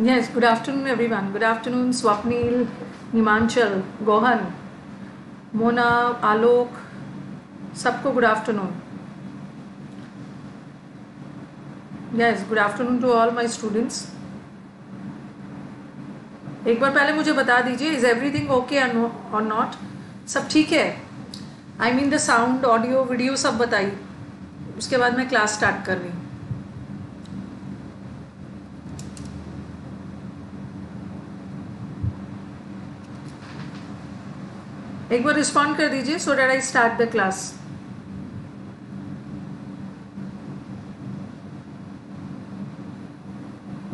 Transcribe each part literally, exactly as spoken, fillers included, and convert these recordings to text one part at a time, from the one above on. Yes, good afternoon everyone. Good afternoon Swapnil, Nimanchal, Gohan, Mona, Alok, सबको good afternoon. Yes, good afternoon to all my students. एक बार पहले मुझे बता दीजिए is everything okay or not? सब ठीक है? I mean the sound, audio, video सब बताइए. उसके बाद मैं class start कर रही हूँ. एक बार रिस्पॉन्ड कर दीजिए so that I start the class.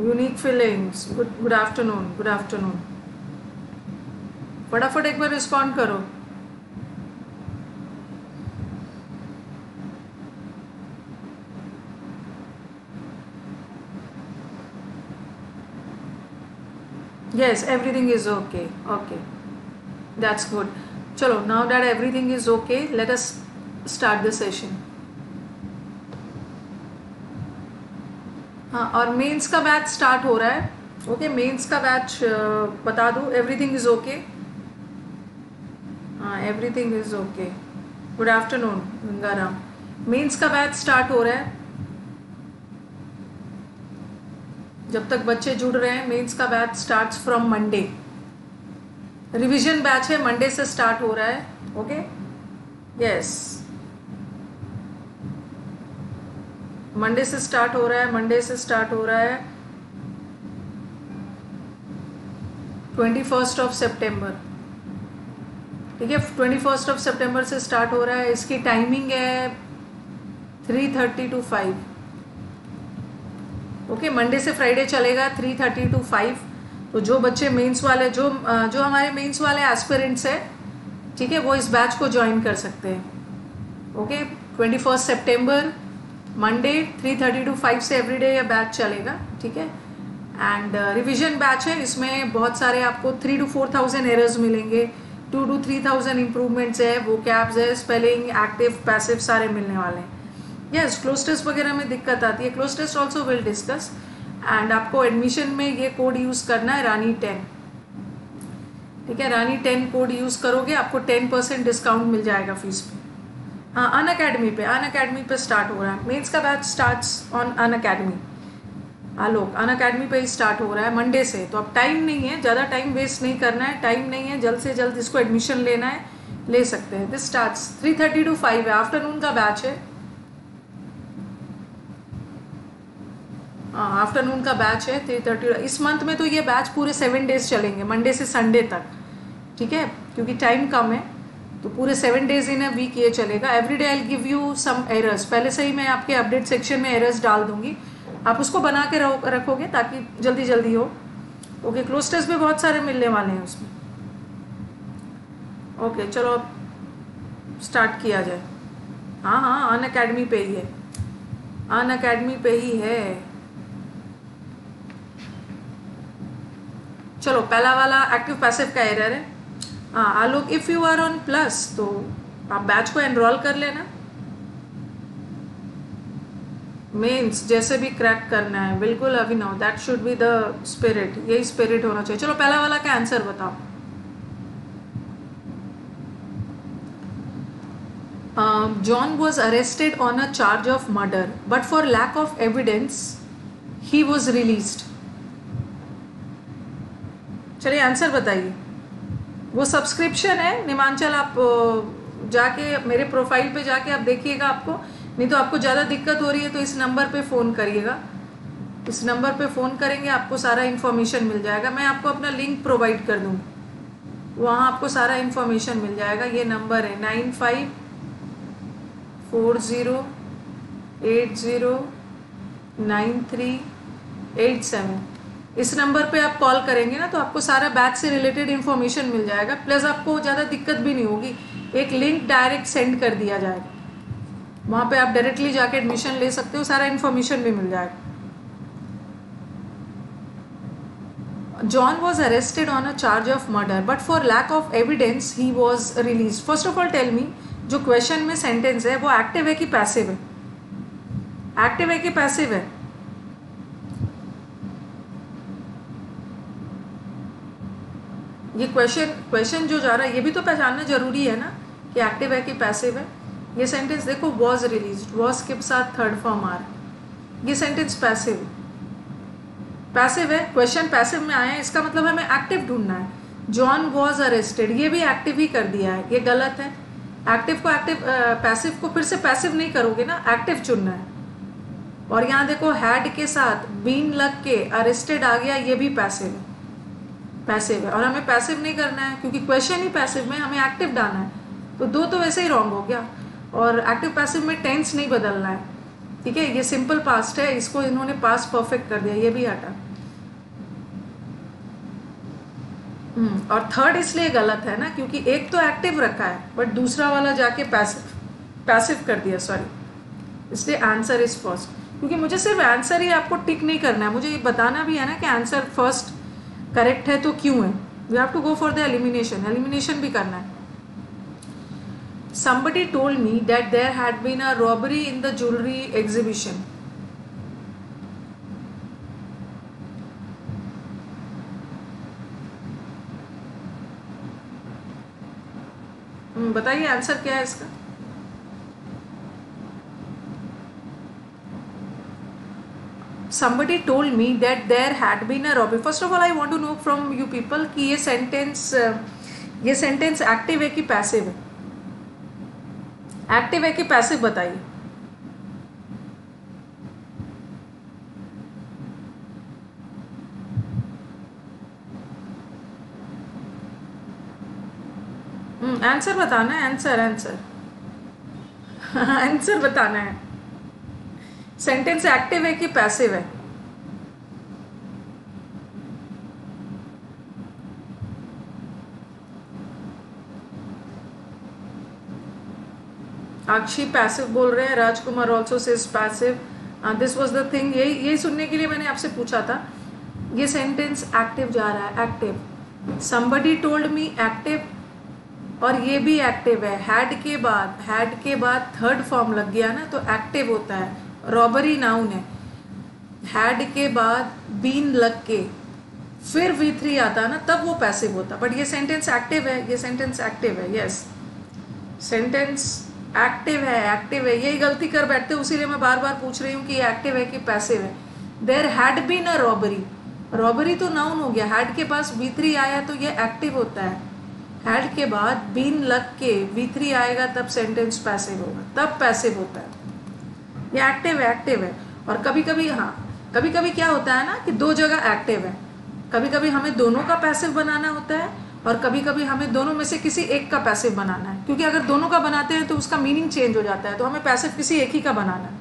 Unique feelings, good afternoon, good afternoon. फटाफट एक बार रिस्पॉन्ड करो. Yes, everything is okay. Okay, that's good. चलो, now that everything is okay, let us start the session. हाँ, और mains का batch start हो रहा है. ओके, मेंस का बैच बता दूँ. Everything is okay. हाँ, everything is okay. Good afternoon Gangaram. Mains का बैच स्टार्ट हो रहा है. जब तक बच्चे जुड़ रहे हैं, मेंस का batch starts from Monday. Revision batch है, मंडे से स्टार्ट हो रहा है. ओके, यस, मंडे से स्टार्ट हो रहा है. मंडे से स्टार्ट हो रहा है ट्वेंटी फर्स्ट ऑफ सेप्टेम्बर. ठीक है, ट्वेंटी फर्स्ट ऑफ सेप्टेम्बर से स्टार्ट हो रहा है. इसकी टाइमिंग है three thirty to five. Okay, Monday से फ्राइडे चलेगा थ्री थर्टी टू फाइव. तो जो बच्चे मेंस वाले, जो जो हमारे मेंस वाले एस्पिरेंट्स हैं, ठीक है, वो इस बैच को ज्वाइन कर सकते हैं. Okay, twenty first September Monday three thirty to five से एवरीडे ये बैच चलेगा. ठीक है, एंड रिवीजन बैच है. इसमें बहुत सारे आपको three two four thousand errors मिलेंगे, two two three thousand improvements है, वो कैब्स है, स्पेलिंग, एक्टिव, पैसिव सारे मिलने वाले हैं. यस, क्लोज टेस्ट वगैरह में दिक्कत आती है. Close test also will discuss. And आपको एडमिशन में ये कोड यूज़ करना है, रानी टेन. ठीक है, रानी टेन कोड यूज़ करोगे, आपको टेन परसेंट डिस्काउंट मिल जाएगा फीस पे. हाँ, अन अकेडमी पे, अन अकेडमी पे स्टार्ट हो रहा है. मेंस का batch starts on Unacademy. Alok, Unacademy पे ही स्टार्ट हो रहा है मंडे से. तो अब टाइम नहीं है, ज़्यादा टाइम वेस्ट नहीं करना है. टाइम नहीं है, जल्द से जल्द इसको एडमिशन लेना है, ले सकते हैं. This starts three thirty to five है, आफ्टरनून का बैच है. आफ्टरनून का बैच है थ्री थर्टी. इस मंथ में तो ये बैच पूरे सेवन डेज चलेंगे, मंडे से संडे तक. ठीक है, क्योंकि टाइम कम है, तो पूरे seven days in a week ये चलेगा. Every day I will give you some errors. पहले से ही मैं आपके अपडेट सेक्शन में एरर्स डाल दूंगी, आप उसको बना के रखोगे ताकि जल्दी जल्दी हो. ओके, क्लोज टेस्ट भी बहुत सारे मिलने वाले हैं उसमें. ओके, चलो स्टार्ट किया जाए. हाँ हाँ, अन अकेडमी पे ही है, अन अकेडमी पे ही है. चलो, पहला वाला एक्टिव पैसिव का एरर है. हाँ, Alok, if you are on plus तो आप बैच को एनरोल कर लेना. मेंस जैसे भी क्रैक करना है, बिल्कुल अभी no, that should be the spirit. यही स्पिरिट होना चाहिए. चलो, पहला वाला का आंसर बताओ. John was arrested on a charge of murder but for lack of evidence he was released. चलिए आंसर बताइए. वो सब्सक्रिप्शन है निमांचल, आप जाके मेरे प्रोफाइल पे जाके आप देखिएगा. आपको नहीं तो आपको ज़्यादा दिक्कत हो रही है तो इस नंबर पे फ़ोन करिएगा. इस नंबर पे फ़ोन करेंगे, आपको सारा इन्फॉर्मेशन मिल जाएगा. मैं आपको अपना लिंक प्रोवाइड कर दूँगी, वहाँ आपको सारा इन्फॉर्मेशन मिल जाएगा. ये नंबर है nine five four zero eight zero nine three eight seven. इस नंबर पे आप कॉल करेंगे ना तो आपको सारा बैच से रिलेटेड इन्फॉर्मेशन मिल जाएगा. प्लस आपको ज़्यादा दिक्कत भी नहीं होगी, एक लिंक डायरेक्ट सेंड कर दिया जाएगा, वहाँ पे आप डायरेक्टली जाके एडमिशन ले सकते हो, सारा इन्फॉर्मेशन भी मिल जाएगा. John was arrested on a charge of murder but for lack of evidence he was release. First of all tell me, जो क्वेश्चन में सेंटेंस है वो एक्टिव है कि पैसिव है? एक्टिव है कि पैसिव है? ये क्वेश्चन क्वेश्चन जो जा रहा है ये भी तो पहचानना जरूरी है ना कि एक्टिव है कि पैसिव है। ये सेंटेंस देखो, वॉज रिलीज्ड, वॉज के साथ थर्ड फॉर्म आर, ये सेंटेंस पैसिव पैसिव है। क्वेश्चन पैसिव में आया है, इसका मतलब हमें एक्टिव ढूंढना है। जॉन वॉज अरेस्टेड, ये भी एक्टिव ही कर दिया है, ये गलत है। एक्टिव को एक्टिव पैसिव को फिर से पैसिव नहीं करोगे ना, एक्टिव चुनना है। और यहाँ देखो हैड के साथ बीन लग के अरेस्टेड आ गया, ये भी पैसिव है पैसिव है और हमें पैसिव नहीं करना है क्योंकि क्वेश्चन ही पैसिव में, हमें एक्टिव डालना है। तो दो तो वैसे ही रॉन्ग हो गया। और एक्टिव पैसिव में टेंस नहीं बदलना है, ठीक है। ये सिंपल पास्ट है, इसको इन्होंने पास्ट परफेक्ट कर दिया, ये भी हटा। और थर्ड इसलिए गलत है ना क्योंकि एक तो एक्टिव रखा है बट दूसरा वाला जाके पैसिव पैसिव कर दिया, सॉरी। इसलिए आंसर इज फर्स्ट, क्योंकि मुझे सिर्फ आंसर ही आपको टिक नहीं करना है, मुझे ये बताना भी है ना कि आंसर फर्स्ट करेक्ट है तो क्यों है। We have to go for the elimination, elimination भी करना है। Somebody told me that there had been a robbery in the jewelry exhibition. बताइए आंसर क्या है इसका। Somebody told me that there had been a robbery. First of all, I want to know from you people कि ये sentence ये sentence active है कि passive है? एक्टिव है कि पैसिव बताइए। आंसर बताना है, आंसर आंसर आंसर बताना है। सेंटेंस एक्टिव है कि पैसिव है? अक्षी पैसिव बोल रहे हैं। Rajkumar also says passive, this was the thing. यही यही सुनने के लिए मैंने आपसे पूछा था। ये सेंटेंस एक्टिव जा रहा है, active. Somebody told me active, और ये भी एक्टिव है। हैड के बाद हैड के बाद थर्ड फॉर्म लग गया ना, तो एक्टिव होता है। रॉबरी नाउन है। हैड के बाद बीन लग के फिर वी थ्री आता ना, तब वो पैसिव होता। बट ये सेंटेंस एक्टिव है, ये सेंटेंस एक्टिव है। यस, सेंटेंस एक्टिव है, एक्टिव है। यही गलती कर बैठते, उसीलिए मैं बार बार पूछ रही हूँ कि ये एक्टिव है कि पैसिव है। There had been a robbery, robbery तो नाउन हो गया। हैड के पास वी थ्री आया तो ये एक्टिव होता है। हैड के बाद बीन लग के वी थ्री आएगा तब सेंटेंस पैसिव होगा, तब पैसिव होता है। ये एक्टिव है, एक्टिव है। और कभी कभी, हाँ कभी कभी क्या होता है ना कि दो जगह एक्टिव है, कभी कभी हमें दोनों का पैसिव बनाना होता है और कभी कभी हमें दोनों में से किसी एक का पैसिव बनाना है, क्योंकि अगर दोनों का बनाते हैं तो उसका मीनिंग चेंज हो जाता है। तो हमें पैसिव किसी एक ही का बनाना है।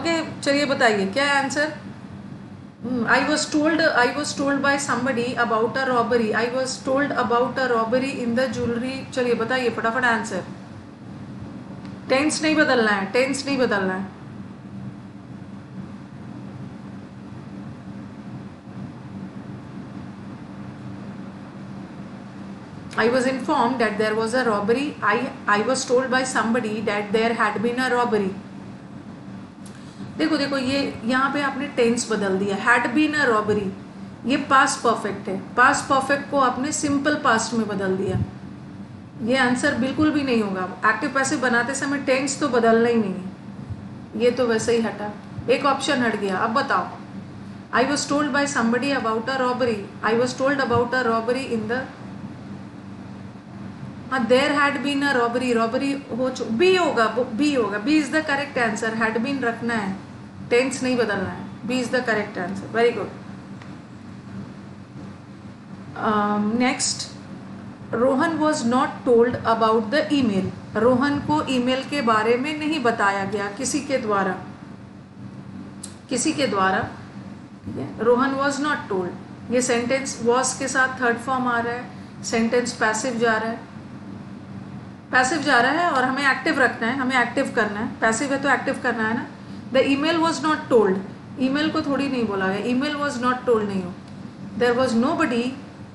ओके okay, चलिए बताइए क्या है answer. I was told I was told by somebody about a robbery, I was told about a robbery in the jewellery. चलिए बताइए फटाफट आंसर। टेंस नहीं बदलना है, टेंस नहीं बदलना है। I was informed that there was a robbery. I I was told by somebody that there had been a robbery. देखो देखो ये यहाँ पे आपने tense बदल दिया। Had been a robbery, ये past perfect है। Past perfect को आपने simple past में बदल दिया। ये आंसर बिल्कुल भी नहीं होगा। Active passive बनाते समय tense तो बदलना ही नहीं है। ये तो वैसे ही हटा, एक option हट गया। अब बताओ। I was told by somebody about a robbery. I was told about a robbery in the, हाँ there had been a robbery, robbery हो चुकी, बी होगा, बी होगा, B is the correct answer. Had been रखना है, tense नहीं बदलना है। B is the correct answer, very good. Next, Rohan was not told about the email, Rohan को ईमेल के बारे में नहीं बताया गया किसी के द्वारा, किसी के द्वारा, ठीक है। रोहन वॉज नॉट टोल्ड, ये सेंटेंस वॉज के साथ थर्ड फॉर्म आ रहा है, सेंटेंस पैसिव जा रहा है, पैसिव जा रहा है और हमें एक्टिव रखना है, हमें एक्टिव करना है। पैसिव है तो एक्टिव करना है ना। The email was not told, email को थोड़ी नहीं बोला गया। ईमेल वॉज नॉट टोल्ड नहीं हो। There was nobody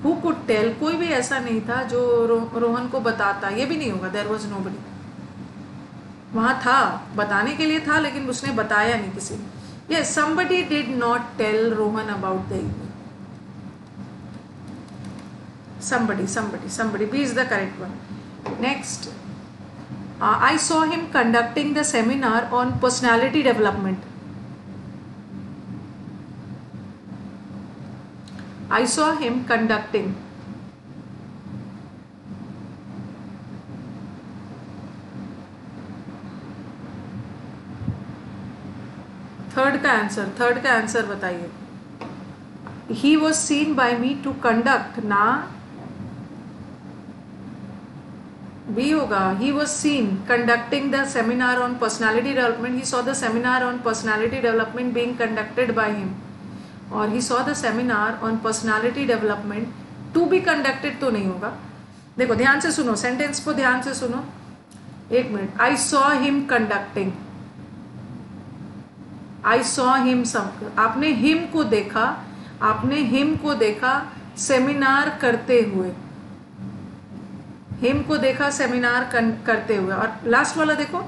who could tell, कोई भी ऐसा नहीं था जो रो, रोहन को बताता, ये भी नहीं होगा। देयर वॉज नो बडी, वहाँ था बताने के लिए था लेकिन उसने बताया नहीं किसी ने। Yes, somebody did not tell Rohan about the email. somebody, somebody, somebody. B is the correct one. Next, uh, I saw him conducting the seminar on personality development. I saw him conducting. Third का आंसर, third का answer बताइए. He was seen by me to conduct, ना B होगा. He was seen conducting the seminar on personality development. He saw the seminar on personality development being conducted by him. और he saw the seminar on personality development to be conducted तो नहीं होगा. देखो ध्यान से सुनो, sentence को ध्यान से सुनो. एक minute. I saw him conducting. I saw him some. आपने him को देखा, आपने him को देखा सेमिनार करते हुए. him को देखा सेमिनार करते हुए. और लास्ट वाला देखो,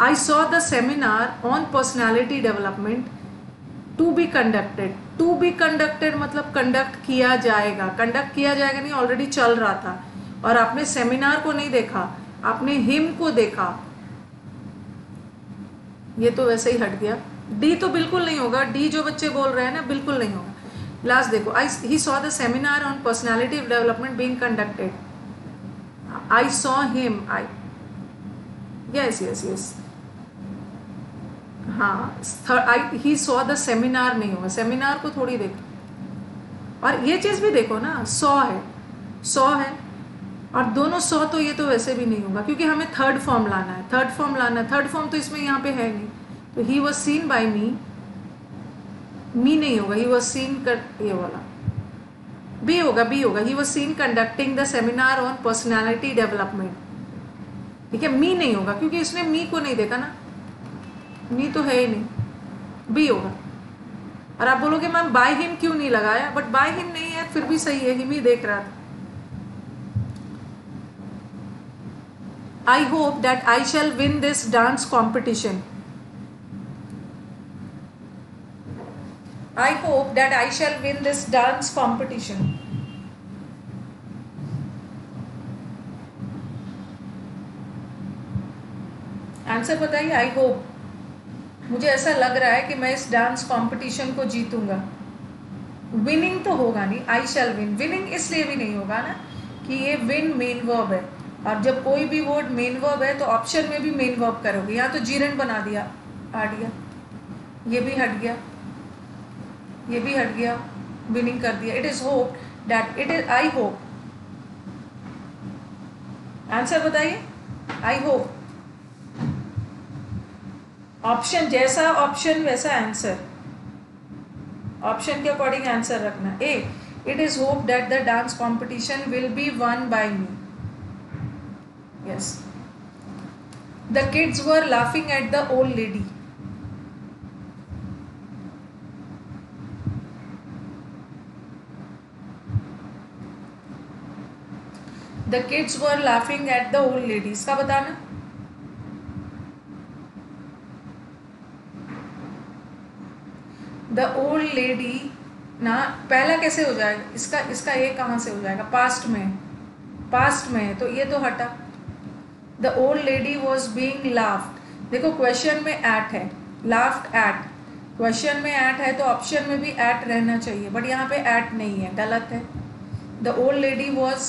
I saw the seminar on personality development to be conducted. to be conducted मतलब कंडक्ट किया जाएगा. कंडक्ट किया जाएगा नहीं, ऑलरेडी चल रहा था. और आपने सेमिनार को नहीं देखा, आपने him को देखा. ये तो वैसे ही हट गया. डी तो बिल्कुल नहीं होगा. डी जो बच्चे बोल रहे हैं ना, बिल्कुल नहीं होगा. लास्ट देखो, I he saw the seminar on personality development being conducted. I saw him. I yes yes yes हाँ. I he saw the seminar नहीं होगा. सेमिनार को थोड़ी देखो. और ये चीज़ भी देखो ना, सॉ है, सॉ है और दोनों सॉ. तो ये तो वैसे भी नहीं होगा क्योंकि हमें थर्ड फॉर्म लाना है. थर्ड फॉर्म लाना है थर्ड फॉर्म तो इसमें यहाँ पे है नहीं. तो he was seen by me, me नहीं होगा. ही वॉज सीन कर, ये वाला बी होगा. बी होगा. He was seen conducting the seminar on personality development. ठीक है, मी नहीं होगा क्योंकि इसने मी को नहीं देखा ना. मी तो है ही नहीं, बी होगा. और आप बोलोगे मैम बाय हिम क्यों नहीं लगाया, बट बाय हिम नहीं है फिर भी सही है. हिम ही देख रहा था. I hope that I shall win this dance competition. I hope that I shall win this dance competition. Answer बताइए. I hope, मुझे ऐसा लग रहा है कि मैं इस डांस कॉम्पिटिशन को जीतूंगा. विनिंग तो होगा नहीं. I shall win. विनिंग इसलिए भी नहीं होगा ना कि ये win मेन वर्ब है. और जब कोई भी वर्ड मेन वर्ब है तो ऑप्शन में भी मेन वर्ब करोगे. यहाँ तो जीरन बना दिया, हट गया. ये भी हट गया, ये भी हट गया, विनिंग कर दिया. It is hope that, it is I hope. Answer बताइए. I hope. ऑप्शन जैसा ऑप्शन वैसा आंसर. ऑप्शन के अकॉर्डिंग आंसर रखना. A, it is hope that the dance competition will be won by me. Yes. The kids were laughing at the old lady. The kids were laughing at the old lady. इसका बताना. The old lady ना पहला कैसे हो जाएगा इसका, इसका ये कहाँ से हो जाएगा? पास्ट में, पास्ट में है तो ये तो हटा. The old lady was being laughed. देखो क्वेश्चन में at है, laughed at. क्वेश्चन में at है तो ऑप्शन में भी at रहना चाहिए, बट यहाँ पे at नहीं है, गलत है. The old lady was,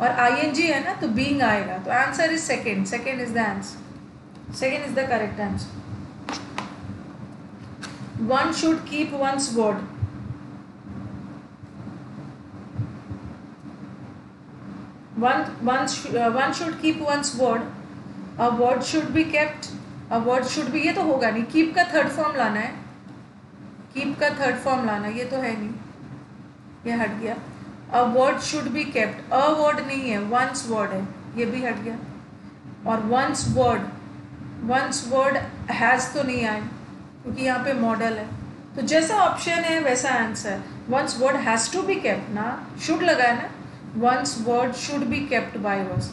और आई एन जी है ना तो बीइंग आएगा. तो answer is second. Second is the answer. Second is the correct answer. One should keep one's word. One one should keep one's word. A word should be kept. A word should be, ये तो होगा नहीं. Keep का third form लाना है. Keep का third form लाना, ये तो है नहीं, ये हट गया. A word should be kept. A word नहीं है, वंस वर्ड है, ये भी हट गया. और one's word, one's word has तो नहीं आए क्योंकि यहाँ पे मॉडल है. तो जैसा ऑप्शन है वैसा answer. One's word has to be kept ना, शुड लगाए ना. One's word should be kept by us.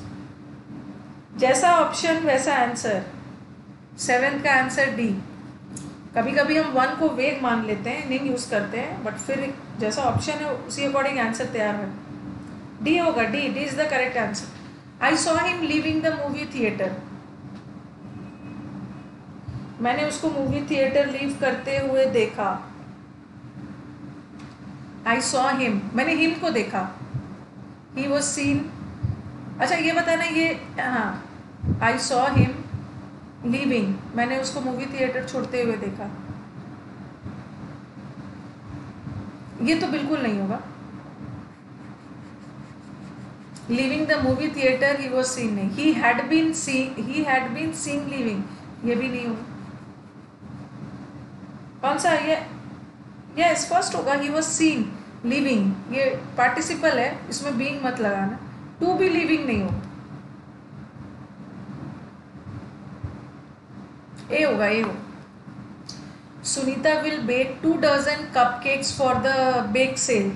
जैसा ऑप्शन वैसा आंसर. सेवेंथ का आंसर डी. कभी कभी हम वन को वेग मान लेते हैं, नहीं यूज़ करते हैं, बट फिर जैसा ऑप्शन है उसी अकॉर्डिंग आंसर तैयार है. डी होगा, D D is the correct answer. I saw him leaving the movie theatre, मैंने उसको मूवी थिएटर लीव करते हुए देखा। आई सॉ हिम, मैंने हिम को देखा। ही वॉज सीन, अच्छा ये बताना ये, हाँ आई सॉ हिम लीविंग, मैंने उसको मूवी थिएटर छोड़ते हुए देखा। ये तो बिल्कुल नहीं होगा, leaving the movie theatre he was seen नहीं, he had been seen, he had been seen leaving, ये भी नहीं होगा। कौन सा ये, यस फर्स्ट होगा, ही वॉज सीन लीविंग, ये पार्टिसिपल है, इसमें बीइंग मत लगाना। टू बी लीविंग नहीं होगा, ए होगा, ए होगा। Sunita will bake two dozen cupcakes for the bake sale,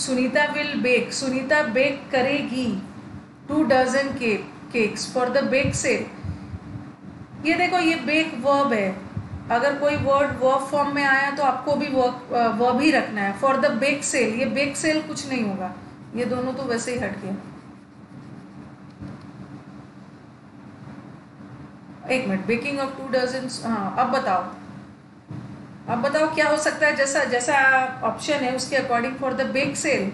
Sunita will bake, Sunita bake करेगी two dozen cakes for the bake sale. ये देखो ये बेक वर्ब है, अगर कोई वर्ड वर्ब फॉर्म में आया तो आपको भी वर्क वर्ब ही रखना है। फॉर द बेक सेल, ये बेक सेल कुछ नहीं होगा, ये दोनों तो वैसे ही हट गया। एक minute, baking of two dozen, हाँ अब बताओ, अब बताओ क्या हो सकता है, जैसा जैसा ऑप्शन है उसके according. For the bake sale,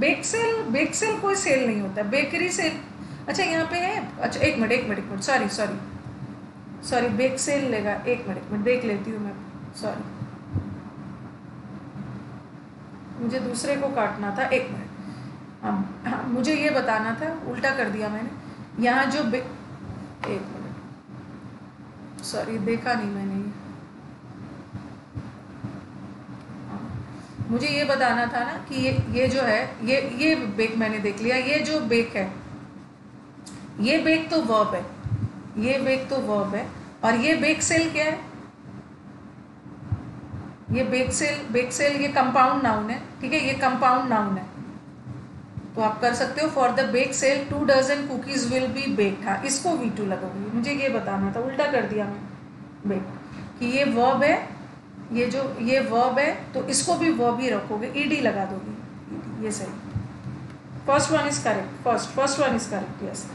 bake sale, bake sale कोई सेल नहीं होता, बेकरी सेल, अच्छा यहाँ पे है, अच्छा एक मिनट एक मिनट एक minute sorry sorry sorry bake sale लेगा, एक मिनट मैं देख लेती हूँ मैं, सॉरी मुझे दूसरे को काटना था, एक मिनट, हाँ हाँ मुझे ये बताना था, उल्टा कर दिया मैंने यहाँ जो बे... एक मिनट सॉरी देखा नहीं मैंने, मुझे ये बताना था ना कि ये ये जो है ये ये बेक मैंने देख लिया, ये जो बेक है ये बेक तो वर्ब है, ये बेक तो वर्ब है, और ये बेक सेल क्या है, ये बेक सेल, बेक सेल ये कंपाउंड नाउन है, ठीक है, ये कंपाउंड नाउन है। तो आप कर सकते हो for the bake sale two dozen cookies will be baked, हाँ इसको वी टू लगाऊंगी, मुझे ये बताना था, उल्टा कर दिया मैं, बेक कि ये वर्ब है, ये जो ये वर्ब है तो इसको भी वर्ब ही रखोगे, ई डी लगा दोगे, ये सही। First one is correct, first first one is correct, yes.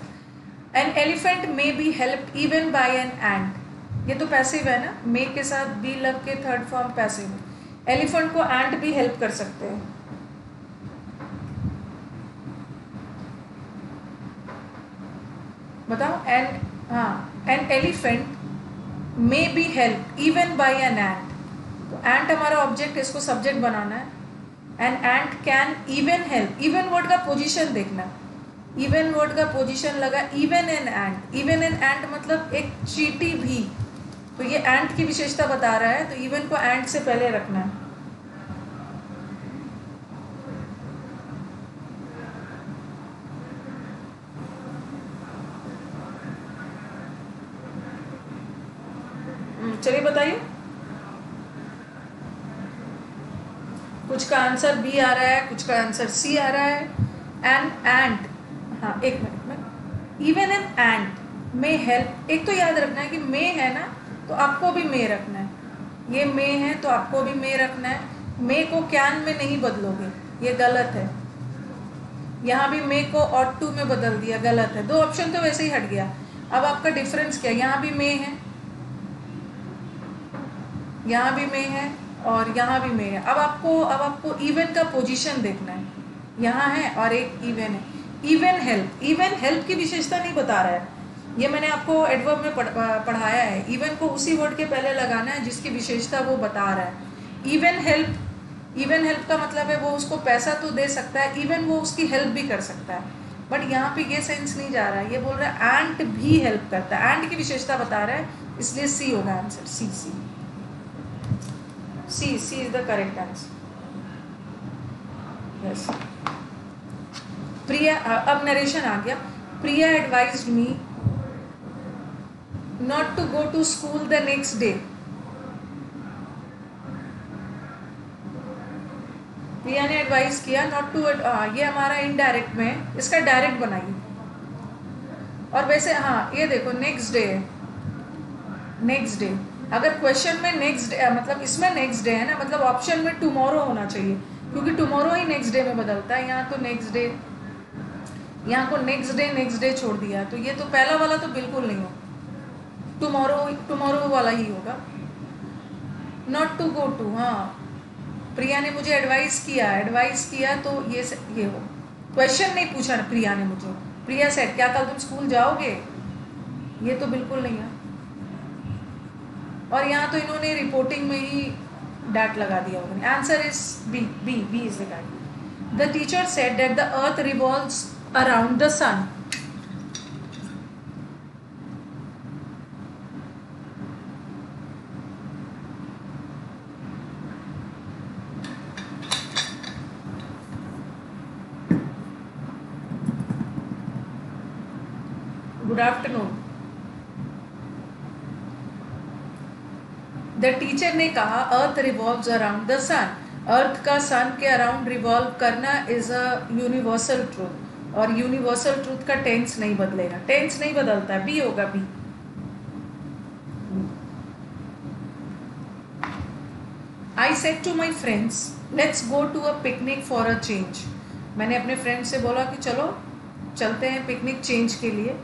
An elephant may be help even by an ant, ये तो पैसिव है ना, मे के साथ बी लग के थर्ड फॉर्म पैसिव है, एलिफेंट को एंट भी हेल्प कर सकते हैं। बताओ एन, हाँ an elephant may be help even by an ant, तो एंट हमारा ऑब्जेक्ट, इसको सब्जेक्ट बनाना है। An ant can even help, even word का पोजिशन देखना, इवन वर्ड का पोजीशन लगा even an ant, even an ant मतलब एक चींटी भी, तो ये एंट की विशेषता बता रहा है, तो इवन को एंट से पहले रखना है। चलिए बताइए, कुछ का आंसर बी आ रहा है, कुछ का आंसर सी आ रहा है। एन एंट, हाँ एक मिनट में, even an ant may help, एक तो याद रखना है कि मे है ना तो आपको भी मे रखना है, ये मे है तो आपको भी मे रखना है, मे को कैन में नहीं बदलोगे, ये गलत है। यहाँ भी मे को ऑट टू में बदल दिया, गलत है, दो ऑप्शन तो वैसे ही हट गया। अब आपका डिफरेंस क्या है, यहाँ भी मे है, यहाँ भी मे है और यहाँ भी मे है। अब आपको अब आपको इवन का पोजीशन देखना है, यहाँ है और एक इवन है। इवन हेल्प, इवन हेल्प की विशेषता नहीं बता रहा है, ये मैंने आपको एडवर्ब में पढ़, पढ़ाया है, इवन को उसी वर्ड के पहले लगाना है जिसकी विशेषता वो बता रहा है। इवन हेल्प, इवन हेल्प का मतलब है वो उसको पैसा तो दे सकता है, इवन वो उसकी हेल्प भी कर सकता है, बट यहाँ पे ये सेंस नहीं जा रहा है, ये बोल रहा है एंट भी हेल्प करता है, एंट की विशेषता बता रहा है, इसलिए सी होगा answer, C C C C is the correct answer, yes. Priya, अब नरेशन आ गया। Priya advised me not to go to school the next day, भैया ने एडवाइस किया नॉट टू, ये हमारा इनडायरेक्ट में है, इसका डायरेक्ट बनाइए। और वैसे हाँ ये देखो नेक्स्ट डे है, नेक्स्ट डे अगर क्वेश्चन में नेक्स्ट मतलब इसमें नेक्स्ट डे है ना, मतलब ऑप्शन में टुमारो होना चाहिए क्योंकि टुमारो ही नेक्स्ट डे में बदलता है। यहाँ तो नेक्स्ट डे, यहाँ को नेक्स्ट डे नेक्स्ट डे छोड़ दिया, तो ये तो पहला वाला तो बिल्कुल नहीं हो, टुमारो टुमारो वाला ही होगा। नॉट टू गो टू, हाँ प्रिया ने मुझे एडवाइस किया, एडवाइस किया तो ये ये हो, क्वेश्चन नहीं पूछा प्रिया ने मुझे। प्रिया सेट क्या कल तुम स्कूल जाओगे, ये तो बिल्कुल नहीं है। और यहाँ तो इन्होंने रिपोर्टिंग में ही डाट लगा दिया उन्होंने। Answer is B, B B is the correct. The teacher said that the earth revolves around the sun. Good afternoon. The teacher ने कहा earth revolves around the sun, earth का सन के around revolve करना is a universal truth. और universal truth का tense नहीं बदलेगा, tense नहीं बदलता, बी होगा B. I said to my friends, let's go to a picnic for a change. मैंने अपने फ्रेंड से बोला कि चलो चलते हैं पिकनिक चेंज के लिए।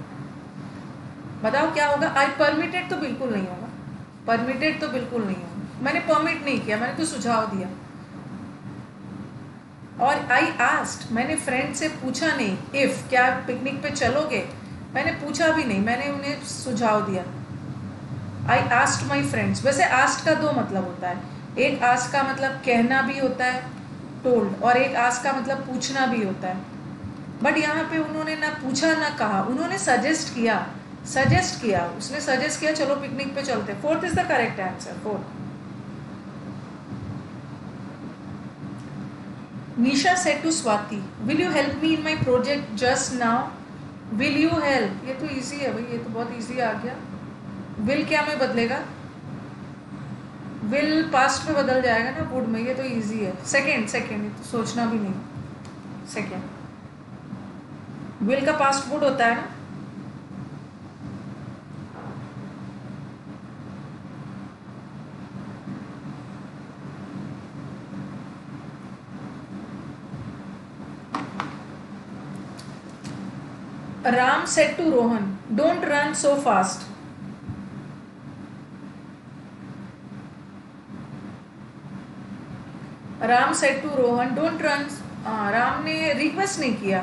बताओ क्या होगा, आई परमिटेड तो बिल्कुल नहीं होगा, परमिटेड तो बिल्कुल नहीं होगा, मैंने परमिट नहीं किया, मैंने तो सुझाव दिया। और आई आस्क्ड, मैंने फ्रेंड से पूछा नहीं इफ़ क्या पिकनिक पे चलोगे, मैंने पूछा भी नहीं, मैंने उन्हें सुझाव दिया। आई आस्क्ड माई फ्रेंड्स, वैसे आस्क्ड का दो मतलब होता है, एक आस्क्ड का मतलब कहना भी होता है टोल्ड, और एक आस्क्ड का मतलब पूछना भी होता है। बट यहाँ पे उन्होंने ना पूछा ना कहा, उन्होंने सजेस्ट किया, सजेस्ट किया, उसने सजेस्ट किया चलो पिकनिक पे चलते। Fourth is the correct answer, fourth. Nisha said to Swati, will you help me in my project just now. Will you help, ये तो इजी है भाई, ये तो बहुत इजी आ गया। विल क्या में बदलेगा, विल पास्ट में बदल जाएगा ना, वुड में, ये तो इजी है। सेकेंड सेकेंड, ये तो सोचना भी नहीं, सेकेंड। विल का पास्ट वुड होता है ना। Ram said to Rohan, don't run so fast. Ram said to Rohan don't run, Ram ने रिक्वेस्ट नहीं किया,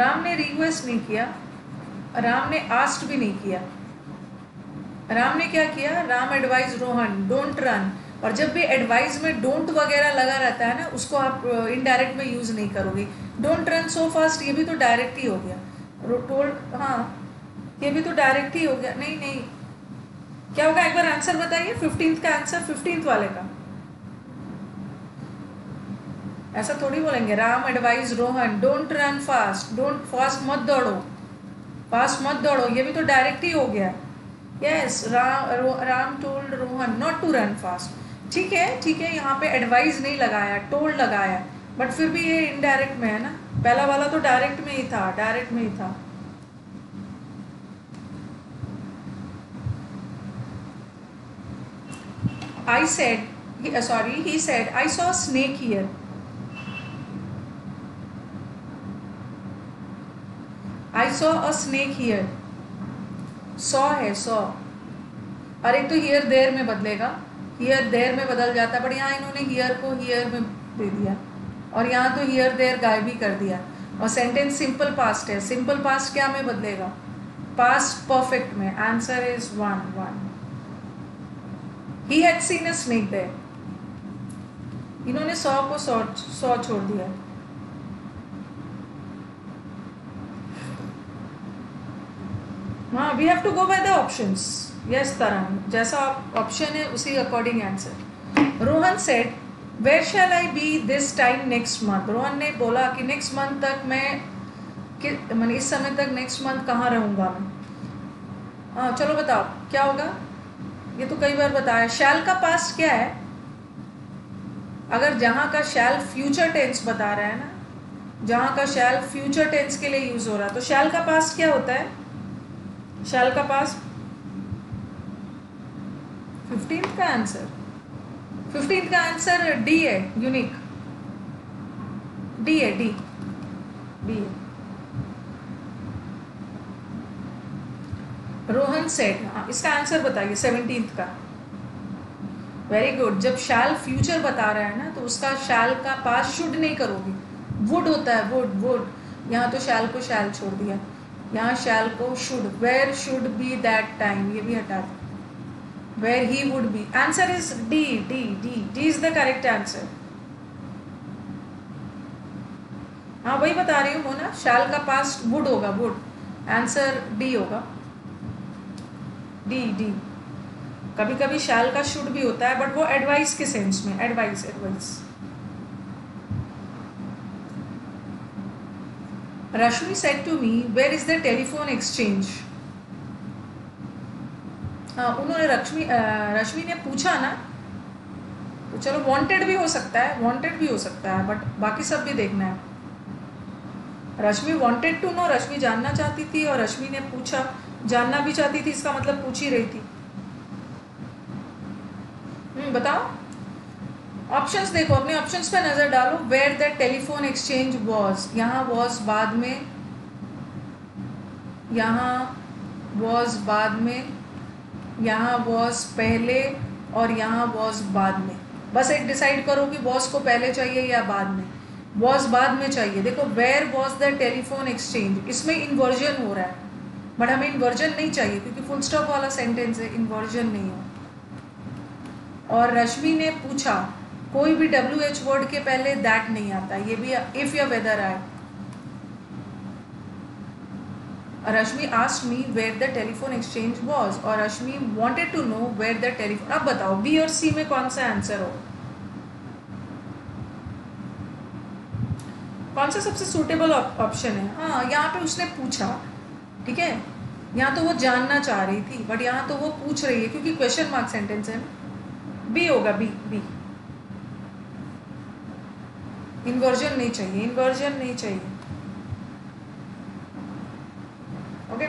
राम ने रिक्वेस्ट नहीं किया, राम ने आस्ट भी नहीं किया। राम ने क्या किया, Ram advise Rohan don't run. और जब भी एडवाइज में डोंट वगैरह लगा रहता है ना, उसको आप इनडायरेक्ट में यूज़ नहीं करोगे। डोंट रन सो फास्ट, ये भी तो डायरेक्ट ही हो गया, टोल्ड, हाँ ये भी तो डायरेक्ट ही हो गया। नहीं नहीं, क्या होगा, एक बार आंसर बताइए फिफ्टींथ का आंसर, फिफ्टींथ वाले का। ऐसा थोड़ी बोलेंगे, Ram advise Rohan don't run fast, don't fast मत दौड़ो, फास्ट मत दौड़ो, ये भी तो डायरेक्ट ही हो गया। Yes, Ram Ram told Rohan not to run fast. ठीक है ठीक है, यहाँ पे एडवाइज नहीं लगाया, टोल्ड लगाया, बट फिर भी ये इनडायरेक्ट में है ना, पहला वाला तो डायरेक्ट में ही था, डायरेक्ट में ही था। I said, sorry he said, I saw snake here. I saw a snake here. सौ है सौ, और एक तो here there में बदलेगा, here there में बदल जाता है, बट यहाँ इन्होंने here को here में दे दिया, और यहाँ तो here there गायब ही कर दिया। और सेंटेंस सिंपल पास्ट है, सिंपल पास्ट क्या में बदलेगा, पास्ट परफेक्ट में। Answer is one, one. He had seen a snake there. इन्होंने सौ को सौ सौ छोड़ दिया। हाँ, we have to go by the options. Yes Tarang, जैसा ऑप्शन है उसी according answer. Rohan said where shall I be this time next month. Rohan ने बोला कि नेक्स्ट मंथ तक मैं कि मैंने इस समय तक नेक्स्ट मंथ कहाँ रहूँगा मैं। हाँ चलो बताओ क्या होगा, ये तो कई बार बताया। शैल का पास्ट क्या है, अगर जहाँ का शैल फ्यूचर टेंस बता रहा है ना, जहाँ का शैल फ्यूचर टेंस के लिए यूज हो रहा है, तो शैल का पास्ट क्या होता है? शैल का पास्ट फिफ्टींथ का आंसर फिफ्टींथ का आंसर डी है, यूनिक डी है, डी डी है। रोहन सेट, हाँ इसका आंसर बताइए सेवनटीन्थ का। Very good. जब शैल फ्यूचर बता रहा है ना तो उसका शैल का पास शुड नहीं करोगे, वुड होता है, वुड वुड। यहाँ तो शैल को शैल छोड़ दिया, यहाँ शैल को should, where should be that time, ये भी हटा दो, where he would be. Answer is D, D D D is the correct answer. हाँ वही बता रही हूँ मोना, शैल का पास वुड होगा, वुड। आंसर डी होगा, डी डी। कभी कभी शैल का शुड भी होता है बट वो एडवाइस के सेंस में, advice advice. Rashmi said to me where is the telephone exchange. हाँ उन्होंने रश्मि रश्मि ने पूछा ना, तो चलो वांटेड भी हो सकता है, वांटेड भी हो सकता है बट बाकी सब भी देखना है। Rashmi wanted to know, Rashmi जानना चाहती थी, और रश्मि ने पूछा, जानना भी चाहती थी, इसका मतलब पूछ ही रही थी। हम्म बताओ, ऑप्शंस देखो, अपने ऑप्शंस पे नजर डालो। Where the telephone exchange was, यहाँ वॉज बाद में, यहाँ वॉज बाद में, यहाँ वॉज पहले, और यहाँ वॉज बाद में। बस एक डिसाइड करो कि वॉज को पहले चाहिए या बाद में। वॉज बाद में चाहिए। देखो where was the telephone exchange, इसमें इन्वर्जन हो रहा है बट हमें इन्वर्जन नहीं चाहिए क्योंकि फुल स्टॉप वाला सेंटेंस है, इन्वर्जन नहीं हो। और रश्मि ने पूछा, कोई भी डब्ल्यू एच वर्ड के पहले दैट नहीं आता, ये भी इफ या वेदर आए। Rashmi asked me where the telephone exchange was, और Rashmi wanted to know where the telephone. अब बताओ बी और सी में कौन सा आंसर हो, कौन सा सबसे सूटेबल ऑप्शन है? हाँ यहाँ पे उसने पूछा, ठीक है, यहाँ तो वो जानना चाह रही थी बट यहाँ तो वो पूछ रही है क्योंकि क्वेश्चन मार्क सेंटेंस है ना। बी होगा, बी बी। इन्वर्जन नहीं चाहिए, इन्वर्जन नहीं चाहिए। Okay.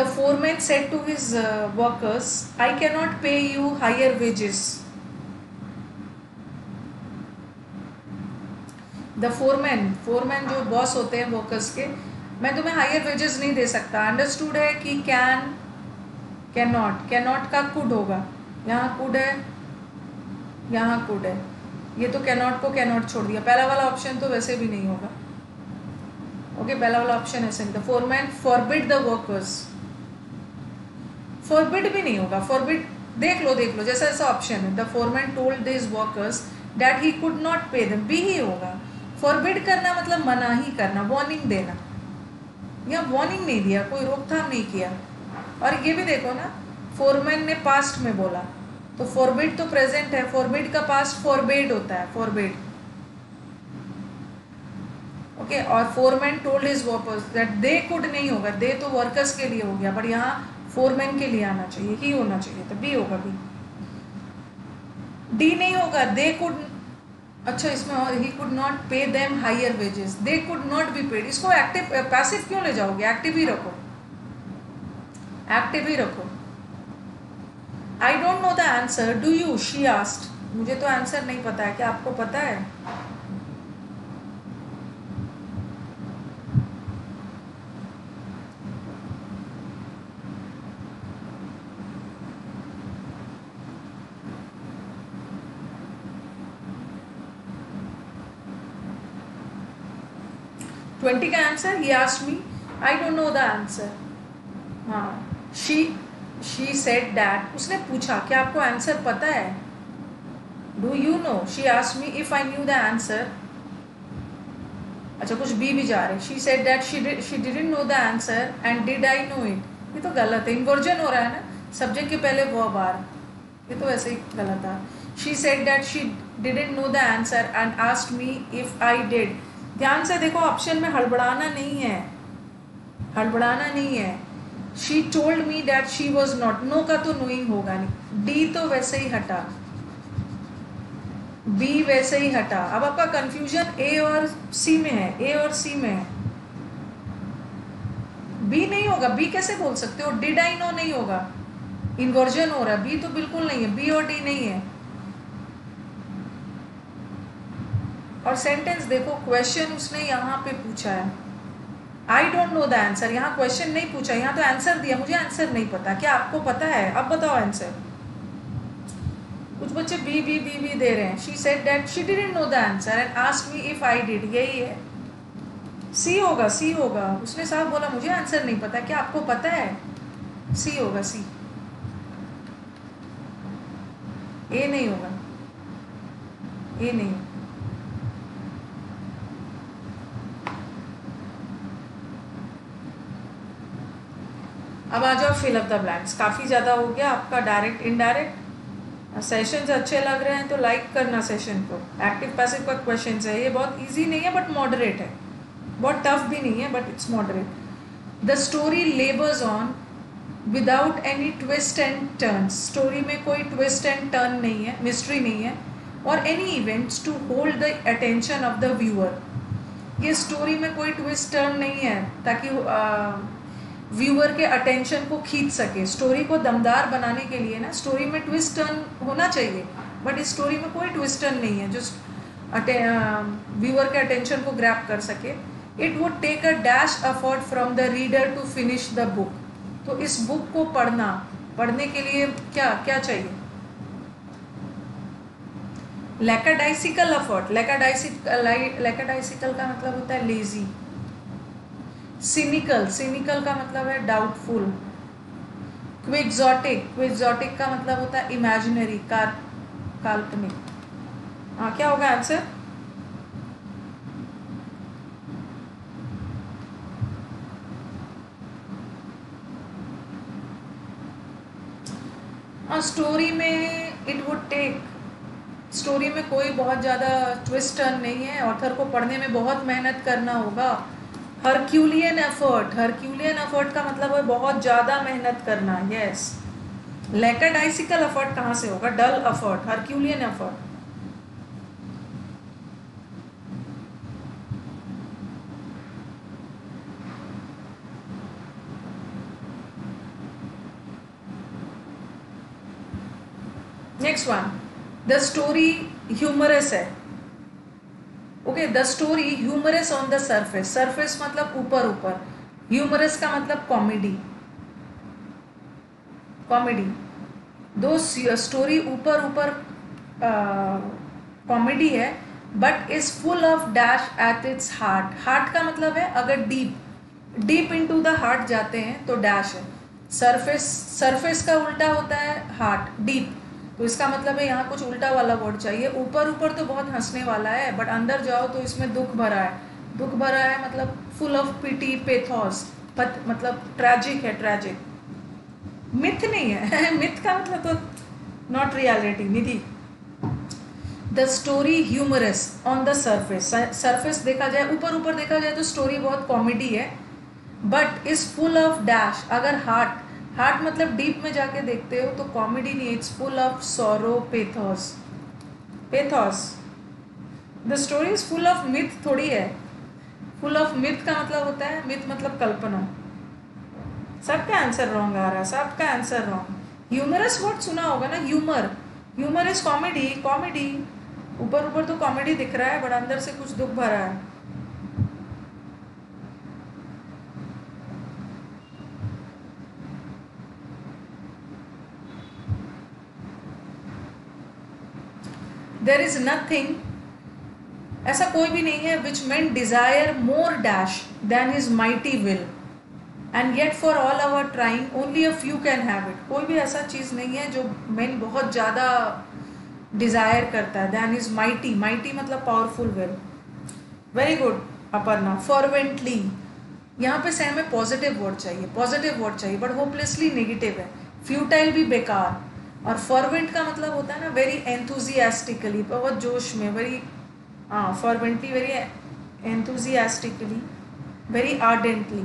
The foreman said to his workers, I can not pay you higher wages. The foreman, foreman जो बॉस होते हैं वर्कर्स के, मैं तुम्हें हायर वेजेस नहीं दे सकता। अंडरस्टूड है कि can, can not, can not का कुड होगा, यहाँ कुड है, यहाँ कुड है। ये तो कैन नॉट को कैन नॉट छोड़ दिया, पहला वाला ऑप्शन तो वैसे भी नहीं होगा। ओके okay, पहला वाला ऑप्शन ऐसे नहीं। The foreman forbid the workers, forbid भी नहीं होगा, फॉरबिड देख लो, देख लो जैसा ऐसा ऑप्शन है। The foreman told this workers that he could not pay them, B ही होगा। फॉरबिड करना मतलब मना ही करना, वार्निंग देना, या वार्निंग नहीं दिया, कोई रोकथाम नहीं किया। और ये भी देखो ना, फोरमैन ने पास्ट में बोला तो फॉरबिड तो प्रेजेंट है, फॉरबिड का पास्ट फॉरबेड होता है, फॉरबेड। ओके okay, और foreman told his workers that they could नहीं होगा, दे तो वर्कर्स के लिए हो गया बट यहाँ फोरमैन के लिए आना चाहिए, ही होना चाहिए, तो बी होगा बी। डी नहीं होगा, दे कुड, अच्छा इसमें और he could not pay them higher wages, they could not be paid. इसको एक्टिव पैसिव क्यों ले जाओगे, एक्टिव ही रखो, एक्टिव ही रखो। I don't know the answer do you, she asked, मुझे तो आंसर नहीं पता है, क्या आपको पता है? ट्वेंटी का answer, he asked me, I don't know the answer. हाँ शी, शी सेड डैट, उसने पूछा क्या आपको आंसर पता है? Do you know, she asked me if I knew the answer. अच्छा कुछ बी भी जा रहे। She said that she she didn't know the answer and did I know it, ये तो गलत है, इन्वर्जन हो रहा है ना, सब्जेक्ट के पहले वर्ब आ रहा है, ये तो वैसे ही गलत है। She said that she didn't know the answer and asked me if I did. ध्यान से देखो ऑप्शन में हड़बड़ाना नहीं है, हड़बड़ाना नहीं है। She told me that she was not, no का तो नोइंग होगा नहीं, डी तो वैसे ही हटा। बी वैसे ही हटा। अब आपका कंफ्यूजन ए और सी में है, ए और सी में है। बी नहीं होगा, बी कैसे बोल सकते हो, डिड आई नो नहीं होगा, इन्वर्जन हो रहा है, बी तो बिल्कुल नहीं है, बी और डी नहीं है। और सेंटेंस देखो, क्वेश्चन उसने यहाँ पे पूछा है, I don't know the answer. यहाँ क्वेश्चन नहीं पूछा, यहाँ तो आंसर दिया, मुझे आंसर नहीं पता। क्या आपको पता है? अब बताओ आंसर। कुछ बच्चे बी बी बी बी दे रहे हैं। She said that she didn't know the answer and asked me if I did. यही है, सी होगा, सी होगा। उसने साफ बोला मुझे आंसर नहीं पता, क्या आपको पता है? सी होगा, सी, ए नहीं होगा, ए नहीं। अब आ जाओ फिल अप द ब्लैंक्स। काफ़ी ज़्यादा हो गया आपका डायरेक्ट इनडायरेक्ट। सेशंस अच्छे लग रहे हैं तो लाइक करना सेशन को। एक्टिव पैसिव का क्वेश्चन है, ये बहुत इजी नहीं है बट मॉडरेट है, बहुत टफ भी नहीं है but it's moderate. The story labours on without any twist and turn. Story में कोई ट्विस्ट एंड टर्न नहीं है, मिस्ट्री नहीं है। और any events to hold the attention of the viewer. ये स्टोरी में कोई ट्विस्ट टर्न नहीं है ताकि व्यूअर के अटेंशन को खींच सके। स्टोरी को दमदार बनाने के लिए ना स्टोरी में ट्विस्ट टर्न होना चाहिए, बट इस स्टोरी में कोई ट्विस्ट टर्न नहीं है जो व्यूअर के अटेंशन को ग्रैप कर सके। It would take a dash effort from the reader to finish the book. तो इस बुक को पढ़ना, पढ़ने के लिए क्या क्या चाहिए? लैकाडाइसिकल एफर्ट। लैकाडाइसिकल लैकाडाइसिकल का मतलब होता है लेजी। सिनिकल, सिनिकल का मतलब है डाउटफुल। क्विक्सॉटिक, क्विक्सॉटिक का मतलब होता है इमेजिनरी, काल्पनिक। हाँ, क्या होगा आंसर? और स्टोरी में इट वुड टेक, स्टोरी में कोई बहुत ज़्यादा ट्विस्ट टर्न नहीं है। ऑथर को पढ़ने में बहुत मेहनत करना होगा। हरक्यूलियन एफर्ट, हरक्यूलियन एफर्ट का मतलब है बहुत ज़्यादा मेहनत करना। यस, लैकाडाइसिकल एफर्ट कहाँ से होगा? Dull effort, Herculean effort. Next one, the story humorous है। Okay, the story humorous on the surface. Surface मतलब ऊपर ऊपर, ह्यूमरस का मतलब कॉमेडी, कॉमेडी। दो स्टोरी ऊपर ऊपर कॉमेडी है but is full of dash at its heart. Heart का मतलब है अगर deep deep into the heart जाते हैं तो डैश है। सरफेस, सरफेस का उल्टा होता है हार्ट, डीप। तो इसका मतलब है यहाँ कुछ उल्टा वाला वर्ड चाहिए। ऊपर ऊपर तो बहुत हंसने वाला है बट अंदर जाओ तो इसमें दुख भरा है। दुख भरा है मतलब फुल ऑफ पिटी, पेथोस, पत मतलब ट्रैजिक है, ट्रैजिक। मिथ नहीं है मिथ का मतलब तो not reality, Nidhi. The story humorous on the surface. Surface देखा जाए, ऊपर ऊपर देखा जाए तो स्टोरी बहुत कॉमेडी है but is full of dash. अगर हार्ट, हार्ट मतलब डीप में जाके देखते हो तो कॉमेडी नहीं, it's full of sorrow, pathos, pathos. The story is full of myth थोड़ी है। फुल ऑफ मिथ का मतलब होता है, मिथ मतलब कल्पना। सबका आंसर रॉन्ग आ रहा है, सबका आंसर रॉन्ग। ह्यूमरस वर्ड सुना होगा ना, humour, humour is comedy, comedy. ऊपर ऊपर तो कॉमेडी दिख रहा है बट अंदर से कुछ दुख भरा है। देर इज नथिंग, ऐसा कोई भी नहीं है which men desire more dash than is mighty will and yet for all our trying only a few can have it. कोई भी ऐसा चीज़ नहीं है जो मैन बहुत ज़्यादा डिज़ायर करता है देन इज माइटी। माइटी मतलब powerful will. Very good Aparna. Fervently, यहाँ पे सैम में पॉजिटिव वर्ड चाहिए, पॉजिटिव वर्ड चाहिए बट होपलेसली नेगेटिव है। फ्यूटाइल भी बेकार। और फॉरवेंट का मतलब होता है ना वेरी एंथुजियास्टिकली, बहुत जोश में, वेरी, हाँ, fervently very enthusiastically, very ardently.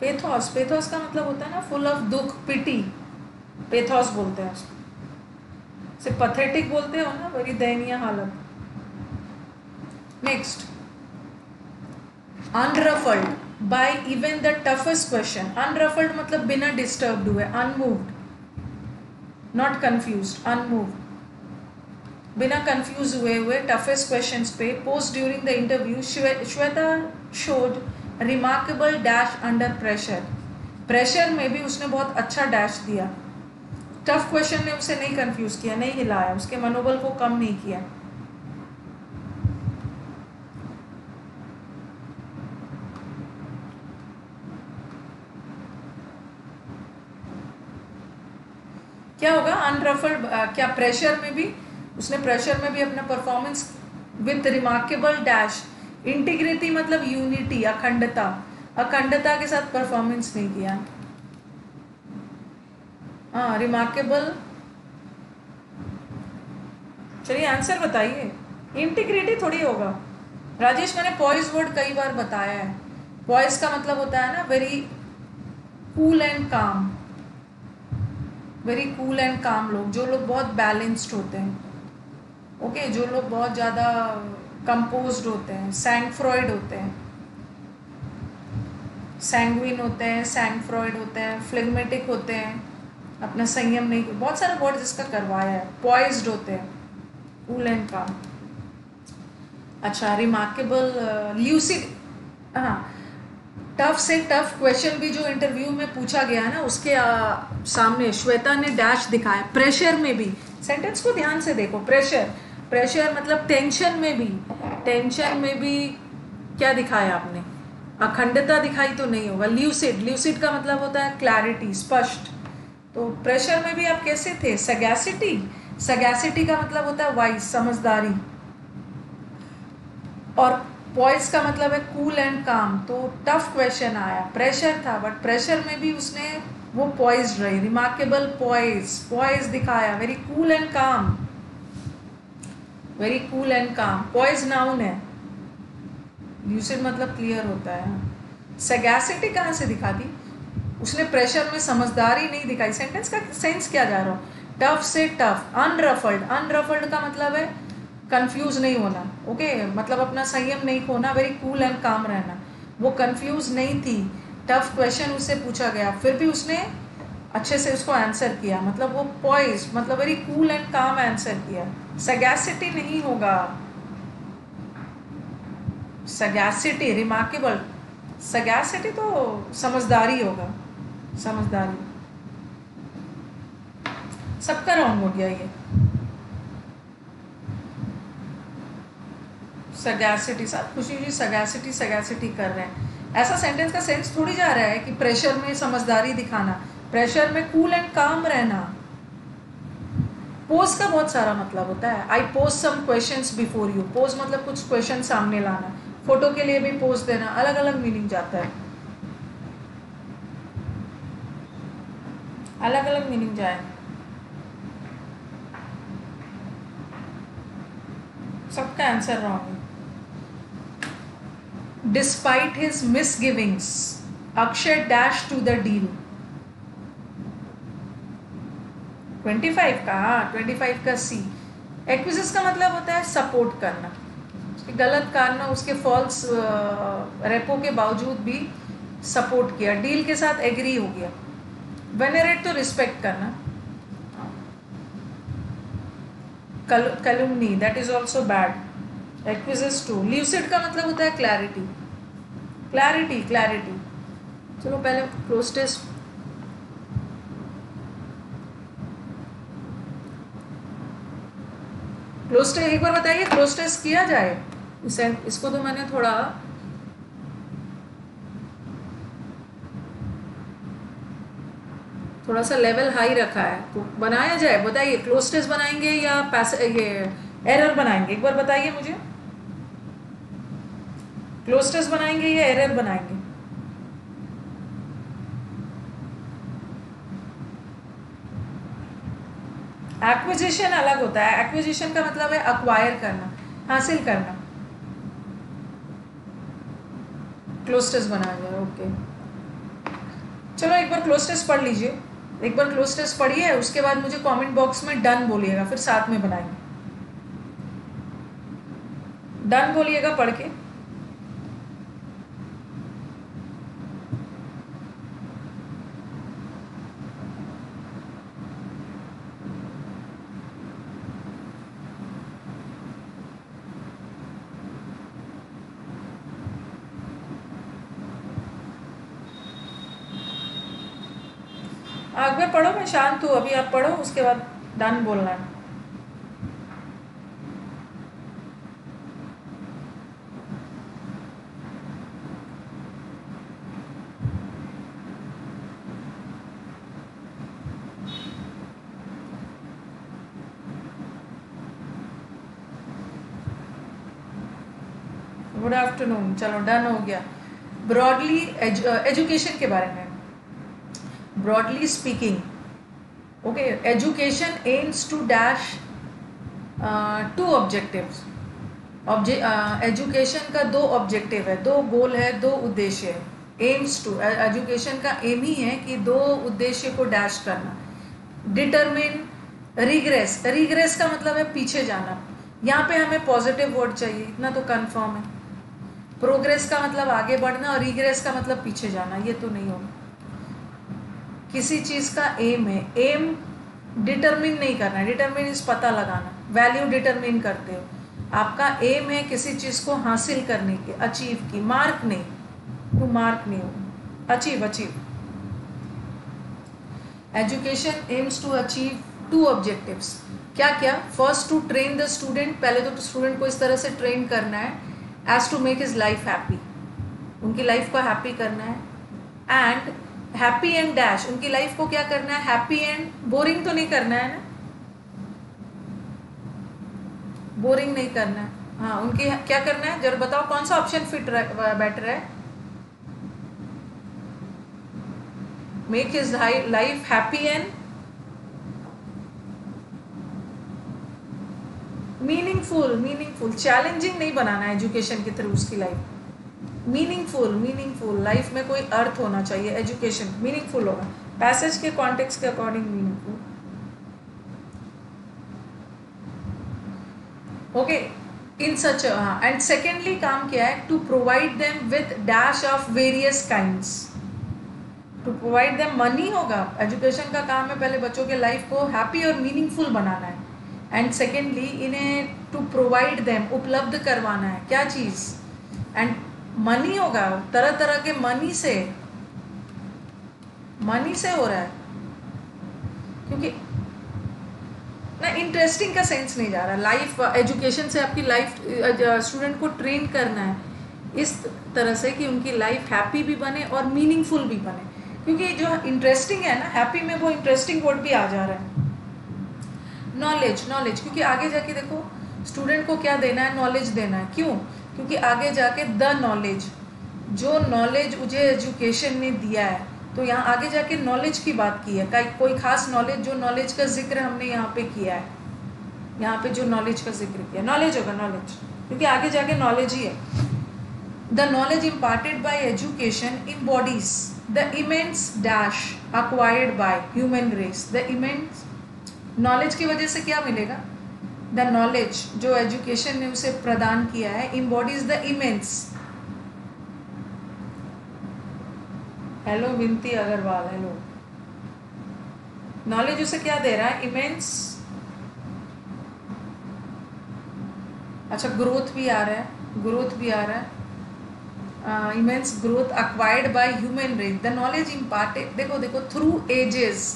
Pathos, pathos का मतलब होता है ना फुल ऑफ दुख, पिटी। पेथॉस बोलते हैं उसको, सिर्फ पथेटिक बोलते हो ना, बड़ी दयनीय हालत। Next, unruffled by even the toughest question. Unruffled मतलब बिना डिस्टर्ब्ड हुए, अनमूव्ड, नॉट कंफ्यूज्ड, अनमूव्ड, बिना कंफ्यूज हुए हुए टफेस्ट क्वेश्चंस पे posed during the interview. Shweta showed remarkable dash under pressure. Pressure में भी उसने बहुत अच्छा डैश दिया। टफ क्वेश्चन ने उसे नहीं कंफ्यूज किया, नहीं हिलाया, उसके मनोबल को कम नहीं किया। क्या होगा अनरफल्ड, क्या प्रेशर में भी उसने, प्रेशर में भी अपना performance with remarkable dash. Integrity मतलब यूनिटी, अखंडता, अखंडता के साथ परफॉर्मेंस नहीं किया। हाँ, रिमार्केबल, चलिए आंसर बताइए। इंटीग्रिटी थोड़ी होगा राजेश, मैंने पॉइज वर्ड कई बार बताया है। पॉइज का मतलब होता है ना very cool and calm, very cool and calm लोग, जो लोग बहुत बैलेंस्ड होते हैं, ओके okay, जो लोग बहुत ज़्यादा कंपोज्ड होते हैं, सैंगफ्रॉयड होते हैं, सैंगविन होते हैं, सैंगफ्रॉयड होते हैं, फ्लेगमेटिक होते हैं, अपना संयम नहीं, बहुत सारे वर्ड जिसका करवाया है। पॉइज्ड होते हैं, कूल एंड काम। अच्छा, रिमार्केबल, ल्यूसिड, हाँ, टफ से टफ क्वेश्चन भी जो इंटरव्यू में पूछा गया है ना, उसके आ, सामने श्वेता ने डैश दिखाया। प्रेशर में भी, सेंटेंस को ध्यान से देखो, प्रेशर, प्रेशर मतलब टेंशन में भी, टेंशन में भी क्या दिखाया आपने, अखंडता दिखाई तो नहीं होगा। ल्यूसिड, ल्यूसिड का मतलब होता है क्लैरिटी, स्पष्ट, तो प्रेशर में भी आप कैसे थे। सगैसिटी, सगैसिटी का मतलब होता है वाइज, समझदारी, और पॉइज का मतलब है कूल एंड काम। तो टफ क्वेश्चन आया, प्रेशर था, बट प्रेशर में भी उसने वो पॉइज रही, रिमार्केबल पॉइज, पॉइज दिखाया, very cool and calm, very cool and calm. Poise noun है, ल्यूसिड मतलब क्लियर होता है। सगैसिटी कहाँ से दिखा दी उसने, प्रेशर में समझदारी नहीं दिखाई। सेंटेंस का सेंस क्या जा रहा हो, टफ से टफ। अनरफल्ड, अनरफल्ड का मतलब है कंफ्यूज नहीं होना, ओके okay? मतलब अपना संयम नहीं खोना, वेरी कूल एंड काम रहना। वो कंफ्यूज नहीं थी, टफ क्वेश्चन उससे पूछा गया, फिर भी उसने अच्छे से उसको आंसर किया, मतलब वो पॉइज, मतलब very cool and calm answer किया। सगैसिटी नहीं होगा, सगैसिटी, रिमार्केबल, सगैसिटी तो समझदारी होगा, समझदारी। सबका रॉन्ग हो गया ये। सगैसिटी, साथ खुशी हुई, सगैसिटी सगैसिटी कर रहे हैं, ऐसा सेंटेंस का सेंस थोड़ी जा रहा है कि प्रेशर में समझदारी दिखाना, प्रेशर में कूल एंड काम रहना। पोज का बहुत सारा मतलब होता है, I pose some questions before you. Pose मतलब कुछ क्वेश्चन सामने लाना, फोटो के लिए भी पोज देना, अलग अलग मीनिंग जाता है, अलग अलग मीनिंग जाए। सबका answer wrong. Despite his misgivings, Akshay dashed to the deal. twenty-five का, हाँ twenty-five का C. Acquiesce का मतलब होता है सपोर्ट करना, उसके गलत कारण, उसके फॉल्स रेपो के बावजूद भी सपोर्ट किया, डील के साथ एग्री हो गया। वेनरेट तो रिस्पेक्ट करना। calumny, that is also bad. Acquiesce to. Lucid का मतलब होता है क्लैरिटी, क्लैरिटी क्लैरिटी चलो पहले क्लोज टेस्ट। क्लोज टेस्ट एक बार बताइए, क्लोज टेस्ट किया जाए इसे, इसको तो मैंने थोड़ा थोड़ा सा लेवल हाई रखा है, तो बनाया जाए। बताइए क्लोज टेस्ट बनाएंगे या पैस ये एरर बनाएंगे, एक बार बताइए मुझे। क्लोज टेस्ट बनाएंगे या एरर बनाएंगे? एक्विजिशन अलग होता है, एक्विजिशन का मतलब है अक्वायर करना, हासिल करना। क्लोज टेस्ट बनाया जाए, ओके। चलो एक बार क्लोज टेस्ट पढ़ लीजिए। एक बार क्लोज टेस्ट पढ़िए, उसके बाद मुझे कमेंट बॉक्स में डन बोलिएगा, फिर साथ में बनाएंगे। डन बोलिएगा पढ़ के। पढ़ो, मैं शांत हूँ अभी, आप पढ़ो उसके बाद डन बोलना है। Good afternoon. चलो डन हो गया। ब्रॉडली एजु, एजुकेशन के बारे में, broadly speaking, okay, education aims to dash uh, two objectives. Obje, uh, education का दो objective है, दो goal है, दो उद्देश्य है. aims to, education का aim ही है कि दो उद्देश्य को dash करना. determine, regress, regress का मतलब है पीछे जाना. यहाँ पे हमें positive word चाहिए, इतना तो confirm है. progress का मतलब आगे बढ़ना और regress का मतलब पीछे जाना, ये तो नहीं होगा. किसी चीज़ का एम है, एम डिटरमिन नहीं करना है, डिटरमिन इस पता लगाना, वैल्यू डिटरमिन करते हो. आपका एम है किसी चीज़ को हासिल करने की, अचीव की, मार्क नहीं, टू मार्क नहीं हो, achieve, achieve. Education aims to achieve two objectives. क्या क्या? First to train the student, पहले तो स्टूडेंट को इस तरह से ट्रेन करना है, as to make his life happy, उनकी लाइफ को हैप्पी करना है. एंड हैप्पी एंड डैश, उनकी लाइफ को क्या करना है, हैप्पी एंड, बोरिंग तो नहीं करना है ना, बोरिंग नहीं करना है. हाँ, उनकी क्या करना है जरा बताओ, कौन सा ऑप्शन फिट बेटर है? Make his life happy and meaningful, meaningful challenging नहीं बनाना है एजुकेशन के थ्रू उसकी लाइफ. मीनिंगफुल, मीनिंगफुल लाइफ में कोई अर्थ होना चाहिए. एजुकेशन मीनिंगफुल होगा, पैसेज के कॉन्टेक्स्ट के according meaningful. Okay, in such. हाँ, एंड सेकेंडली काम किया है to provide them with dash of various kinds. To provide them money होगा. एजुकेशन का काम है पहले बच्चों के लाइफ को हैप्पी और मीनिंगफुल बनाना है, एंड सेकेंडली इन्हें टू प्रोवाइड देम, उपलब्ध करवाना है क्या चीज़, एंड मनी होगा, तरह तरह के मनी से, मनी से हो रहा है क्योंकि ना इंटरेस्टिंग का सेंस नहीं जा रहा. लाइफ एजुकेशन से आपकी लाइफ, स्टूडेंट को ट्रेन करना है इस तरह से कि उनकी लाइफ हैप्पी भी बने और मीनिंगफुल भी बने, क्योंकि जो इंटरेस्टिंग है ना, हैप्पी में वो इंटरेस्टिंग वर्ड भी आ जा रहा है. नॉलेज, नॉलेज, क्योंकि आगे जाके देखो स्टूडेंट को क्या देना है, नॉलेज देना है. क्यों? क्योंकि आगे जाके द नॉलेज, जो नॉलेज मुझे एजुकेशन ने दिया है, तो यहाँ आगे जाके नॉलेज की बात की है, कोई खास नॉलेज, जो नॉलेज का जिक्र हमने यहाँ पे किया है, यहाँ पे जो नॉलेज का जिक्र किया, नॉलेज होगा, नॉलेज, क्योंकि आगे जाके नॉलेज ही है. The knowledge imparted by education embodies the immense dash acquired by human race. The immense, knowledge की वजह से क्या मिलेगा? द नॉलेज जो एजुकेशन ने उसे प्रदान किया है, इम्बॉडीज द इमेंस. हेलो विनती अग्रवाल, हेलो. नॉलेज उसे क्या दे रहा है? इमेंस. अच्छा, ग्रोथ भी आ रहा है, ग्रोथ भी आ रहा है, immense growth acquired by human race. The knowledge imparted, देखो देखो, थ्रू एजेस,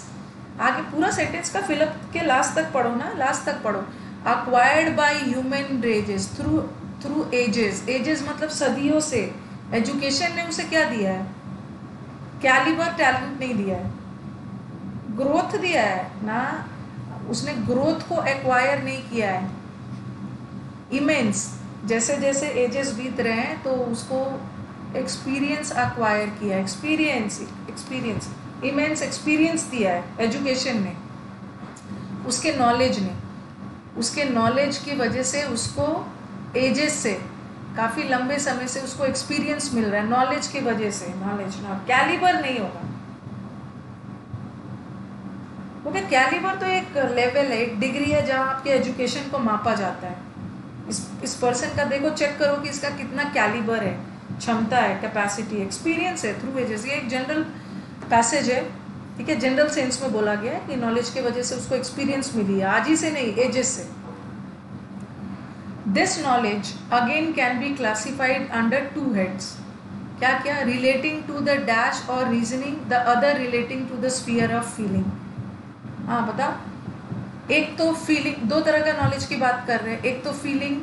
आगे पूरा सेंटेंस का फिलअप के लास्ट तक पढ़ो ना, लास्ट तक पढ़ो. Acquired by human races through through ages, ages मतलब सदियों से एजुकेशन ने उसे क्या दिया है? कैलिबर, टैलेंट नहीं दिया है, ग्रोथ दिया है ना, उसने ग्रोथ को एक्वायर नहीं किया है. इमेंस, जैसे जैसे एजेस बीत रहे हैं तो उसको एक्सपीरियंस एक्वायर किया है, एक्सपीरियंस, एक्सपीरियंस, इमेंस एक्सपीरियंस दिया है एजुकेशन ने, उसके नॉलेज ने, उसके नॉलेज की वजह से उसको एजेस से, काफ़ी लंबे समय से उसको एक्सपीरियंस मिल रहा है नॉलेज की वजह से. नॉलेज ना कैलिबर नहीं होगा, क्योंकि कैलिबर तो एक लेवल है, एक डिग्री है जहाँ आपके एजुकेशन को मापा जाता है। इस इस पर्सन का देखो, चेक करो कि इसका कितना कैलिबर है, क्षमता है, कैपेसिटी, एक्सपीरियंस है थ्रू एजेस। ये एक जनरल पैसेज है, ठीक है, जनरल सेंस में बोला गया है कि नॉलेज के वजह से उसको एक्सपीरियंस मिली है, आज ही से नहीं, एजेस से। This knowledge again can be classified under two heads. क्या क्या? रिलेटिंग टू द डैश और reasoning, the other relating to the sphere of feeling. हाँ बता, एक तो फीलिंग, दो तरह का नॉलेज की बात कर रहे हैं, एक तो फीलिंग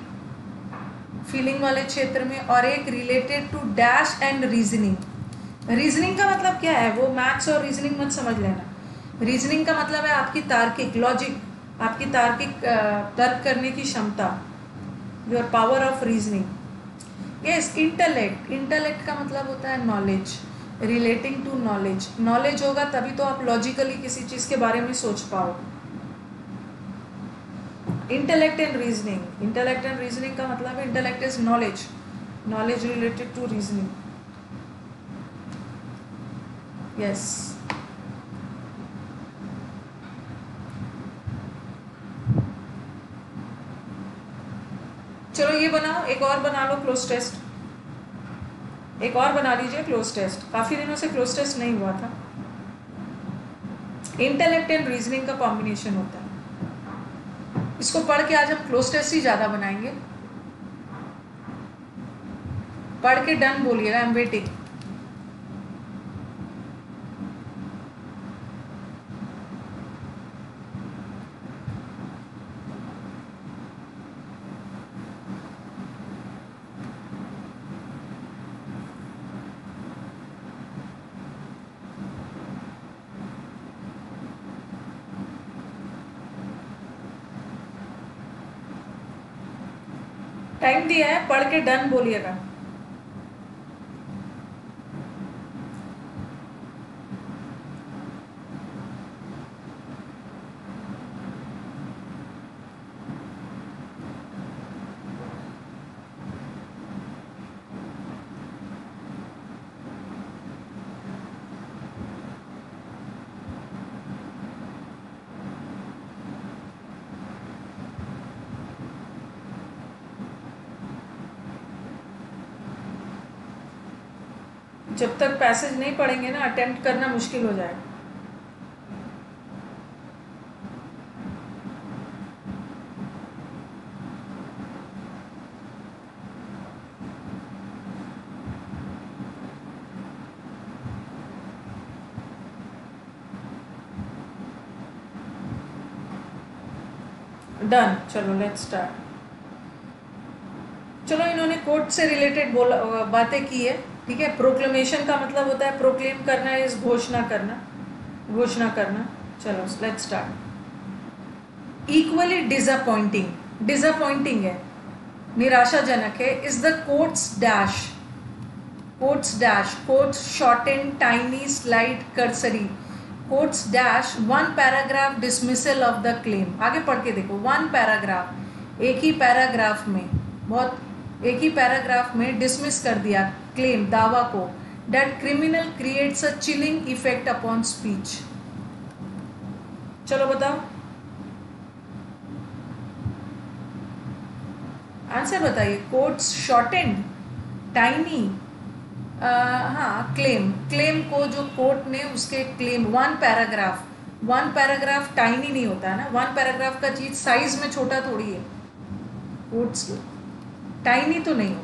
फीलिंग वाले क्षेत्र में और एक related to dash and reasoning. Reasoning का मतलब क्या है? वो मैथ्स और रीजनिंग मत समझ लेना। रीजनिंग का मतलब है आपकी तार्किक लॉजिक, आपकी तार्किक तर्क करने की क्षमता, your power of reasoning. Yes, intellect, intellect का मतलब होता है knowledge, relating to knowledge. Knowledge होगा तभी तो आप लॉजिकली किसी चीज़ के बारे में सोच पाओ। Intellect and reasoning, intellect and reasoning का मतलब है intellect is knowledge, knowledge related to reasoning. Yes. चलो ये बनाओ, एक और बना लो क्लोज टेस्ट, एक और बना लीजिए क्लोज टेस्ट। काफी दिनों से क्लोज टेस्ट नहीं हुआ था। इंटेलेक्ट एंड रीजनिंग का कॉम्बिनेशन होता है। इसको पढ़ के आज हम क्लोज टेस्ट ही ज्यादा बनाएंगे। पढ़ के डन बोलिएगा, आई एम वेटिंग। टाइम दिया है, पढ़ के डन बोलिएगा। जब तक पैसेज नहीं पढ़ेंगे ना, अटेम्प्ट करना मुश्किल हो जाएगा। डन, चलो लेट्स स्टार्ट। चलो, इन्होंने कोर्ट से रिलेटेड बोला, बातें की है, ठीक है। प्रोक्लेमेशन का मतलब होता है प्रोक्लेम करना, इस घोषणा करना, घोषणा करना। चलो let's start. Equally disappointing, disappointing है, निराशाजनक है, is the quotes dash, quotes dash, quotes short and tiny slide cursory, quotes dash one paragraph dismissal of the claim. आगे पढ़ के देखो, वन पैराग्राफ, एक ही पैराग्राफ में, बहुत एक ही पैराग्राफ में डिसमिस कर दिया क्लेम, दावा को। That criminal creates a chilling effect upon speech. चलो बताओ, आंसर बताइए। कोट्स शॉर्टेंड, टाइनी, हाँ क्लेम, क्लेम को जो कोर्ट ने उसके claim, one paragraph, one paragraph tiny नहीं होता ना, वन पैराग्राफ का चीज साइज में छोटा थोड़ी है, कोट्स टाइनी तो नहीं हो।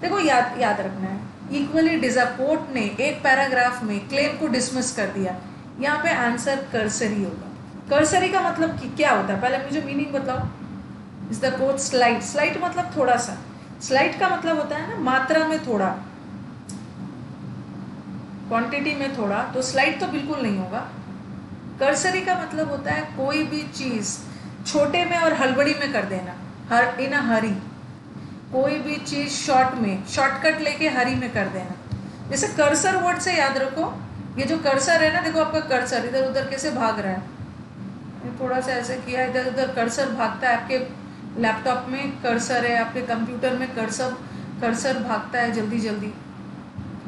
देखो याद याद रखना है, इक्वली डिसअपॉइंट ने एक पैराग्राफ में क्लेम को डिसमिस कर दिया। यहाँ पे आंसर कर्सरी होगा। कर्सरी का मतलब कि क्या होता है, पहले मुझे मीनिंग बताओ। Is the quote slight, slight मतलब थोड़ा सा, स्लाइट का मतलब होता है ना मात्रा में थोड़ा, क्वांटिटी में थोड़ा, तो स्लाइट तो बिल्कुल नहीं होगा। कर्सरी का मतलब होता है कोई भी चीज छोटे में और हड़बड़ी में कर देना, हर इन अ हरी, कोई भी चीज़ शॉर्ट में, शॉर्टकट लेके हरी में कर देना। जैसे कर्सर वर्ड से याद रखो, ये जो कर्सर है ना, देखो आपका कर्सर इधर उधर कैसे भाग रहा है, थोड़ा सा ऐसे किया, इधर उधर कर्सर भागता है। आपके लैपटॉप में कर्सर है, आपके कंप्यूटर में कर्सर कर्सर भागता है जल्दी जल्दी,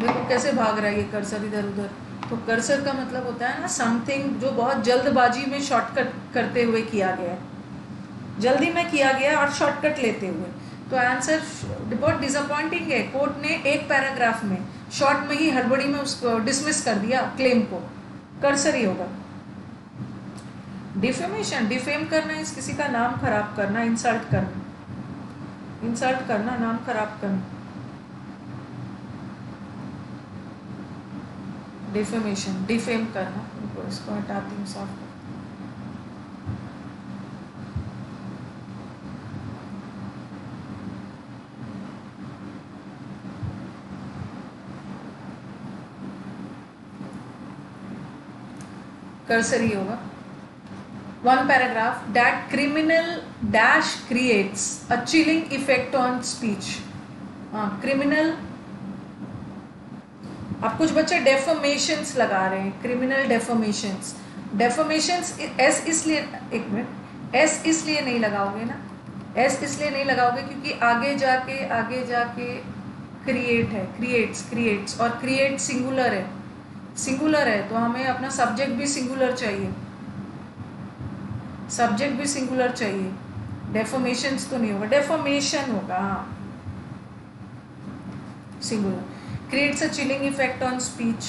देखो कैसे भाग रहा है ये कर्सर इधर उधर। तो कर्सर का मतलब होता है ना समथिंग जो बहुत जल्दबाजी में शॉर्टकट करते हुए किया गया है, जल्दी में किया गया और शॉर्टकट लेते हुए। तो आंसर बहुत डिसअपॉइंटिंग है, कोर्ट ने एक पैराग्राफ में शॉर्ट में ही हड़बड़ी में उसको डिसमिस कर दिया, क्लेम को। कर्सर ही होगा। डिफेमेशन, डिफेम करना इस किसी का नाम खराब करना, इंसल्ट करना, इंसल्ट करना, नाम खराब करना, डिफेमेशन, डिफेम करना। इसको हटाती हूँ, साफ। कर्सर ही होगा। One paragraph that criminal dash creates a chilling effect on speech. हाँ, criminal, आप कुछ बच्चे defamations लगा रहे हैं, criminal defamations, defamations s इसलिए, एक मिनट, s इसलिए नहीं लगाओगे ना, s इसलिए नहीं लगाओगे क्योंकि आगे जाके आगे जाके create है, creates creates और create singular है, singular है, तो हमें अपना subject भी singular चाहिए, सब्जेक्ट भी सिंगुलर चाहिए। डेफॉर्मेशंस तो नहीं होगा, डेफॉर्मेशन होगा, हाँ, singular. Creates a chilling effect on speech.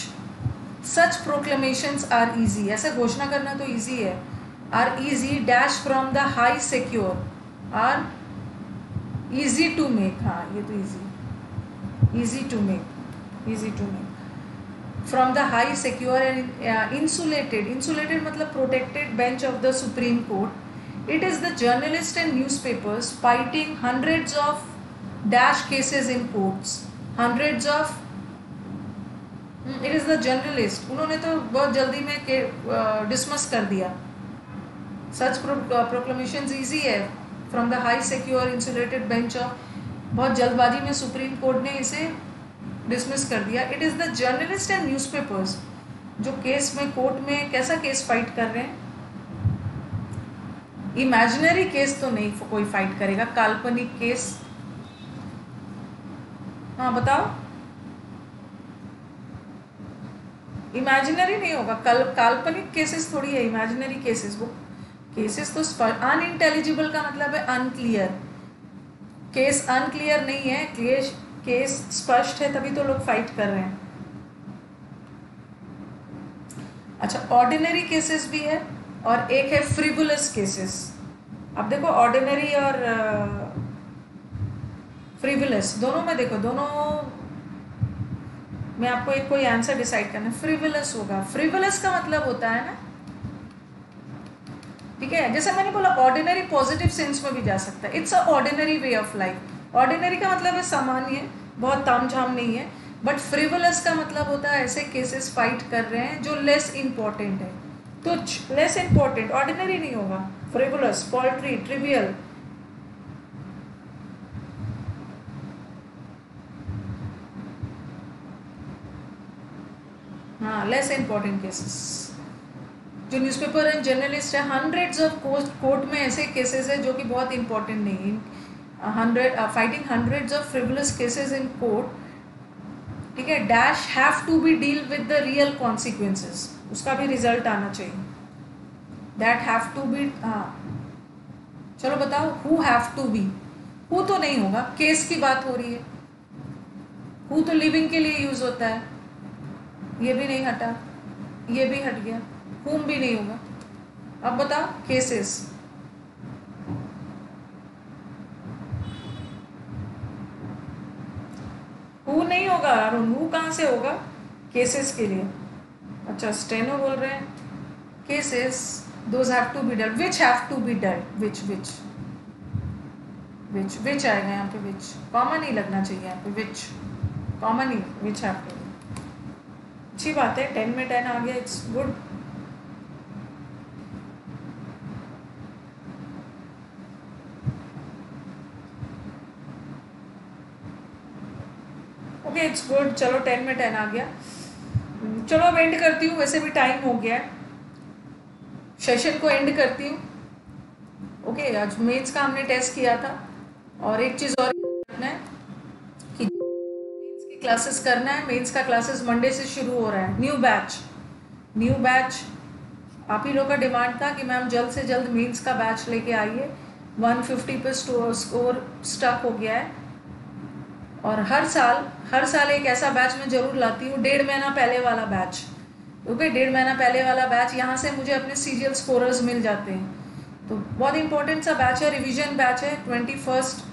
Such proclamations are easy, ऐसा घोषणा करना तो इजी है। Are easy dash from the high secure, are easy to make, हाँ ये तो easy, easy to make, easy to make from the high secure and uh, insulated, insulated matlab protected bench of the Supreme Court. It is the journalists and newspapers fighting hundreds of dash cases in courts, hundreds of, it is the journalist, unhone to bahut jaldi mein ke uh, dismiss kar diya. Such pro uh, proclamations easy hai, from the high secure insulated bench of, bahut jaldbazi mein Supreme Court ne ise dismiss कर दिया। It is the journalist and newspapers, जो case में court में कैसा case fight कर रहे हैं, imaginary case तो नहीं कोई फाइट करेगा, काल्पनिक केस। हाँ बताओ, इमेजिनरी नहीं होगा, कल काल्पनिक केसेस थोड़ी है, इमेजिनरी केसेस, वो केसेस तो अनइंटेलिजिबल का मतलब है अनक्लियर, केस अनक्लियर नहीं है, क्लियर केस स्पष्ट है तभी तो लोग फाइट कर रहे हैं। अच्छा, ऑर्डिनरी केसेस भी है और एक है फ्रिवुलस केसेस। अब देखो ऑर्डिनरी और फ्रिवुलस uh, दोनों में देखो, दोनों में आपको एक कोई आंसर डिसाइड करना है। फ्रिवुलस होगा, फ्रिवुलस का मतलब होता है ना, ठीक है, जैसे मैंने बोला ऑर्डिनरी पॉजिटिव सेंस में भी जा सकता है, it's a ordinary way of life. Ordinary का मतलब है सामान्य, बहुत तामझाम नहीं है। बट फ्रिवलस का मतलब होता है ऐसे केसेस फाइट कर रहे हैं जो लेस इम्पॉर्टेंट है, तुच्छ, लेस इम्पॉर्टेंट, ऑर्डिनरी नहीं होगा, फ्रिवलस, पॉल्ट्री, ट्रिवियल। हाँ, लेस इम्पॉर्टेंट केसेस जो न्यूज़पेपर एंड जर्नलिस्ट है, हंड्रेड्स ऑफ कोर्ट में ऐसे केसेस है जो कि बहुत इम्पॉर्टेंट नहीं है। Hundred fighting hundreds of frivolous cases in court, ठीक है। Dash have to be deal with the real consequences, उसका भी रिजल्ट आना चाहिए, दैट हैव टू बी, हाँ चलो बताओ, who have to be, who तो नहीं होगा, केस की बात हो रही है, हु तो लिविंग के लिए यूज होता है, ये भी नहीं हटा, ये भी हट गया, हुम भी नहीं होगा। अब बताओ केसेस, हु नहीं होगा, हु कहाँ से होगा, केसेस के लिए। अच्छा, स्टेनो बोल रहे हैं cases those have to be done, which have to be done, which which which which आएगा यहाँ पे, विच कॉमन ही लगना चाहिए यहाँ पे, विच कॉमन ही, विच हैव टू बी। अच्छी बात है, टेन में टेन आ गया, इट्स गुड। इट्स गुड, चलो टेन में टेन आ गया। चलो अब एंड करती हूँ, वैसे भी टाइम हो गया है, सेशन को एंड करती हूँ। ओके okay, आज मेथ्स का हमने टेस्ट किया था और एक चीज़ और रखना है कि मेथ्स के क्लासेस करना है। मेंस का क्लासेस मंडे से शुरू हो रहा है, न्यू बैच न्यू बैच आप ही लोग का डिमांड था कि मैम जल्द से जल्द मेंस का बैच लेके आइए। एक सौ पचास पे स्कोर स्टक हो गया है और हर साल हर साल एक ऐसा बैच मैं ज़रूर लाती हूँ, डेढ़ महीना पहले वाला बैच। ओके, डेढ़ महीना पहले वाला बैच, यहाँ से मुझे अपने सीरियल स्कोरर्स मिल जाते हैं। तो बहुत इंपॉर्टेंट सा बैच है, रिवीजन बैच है। Twenty first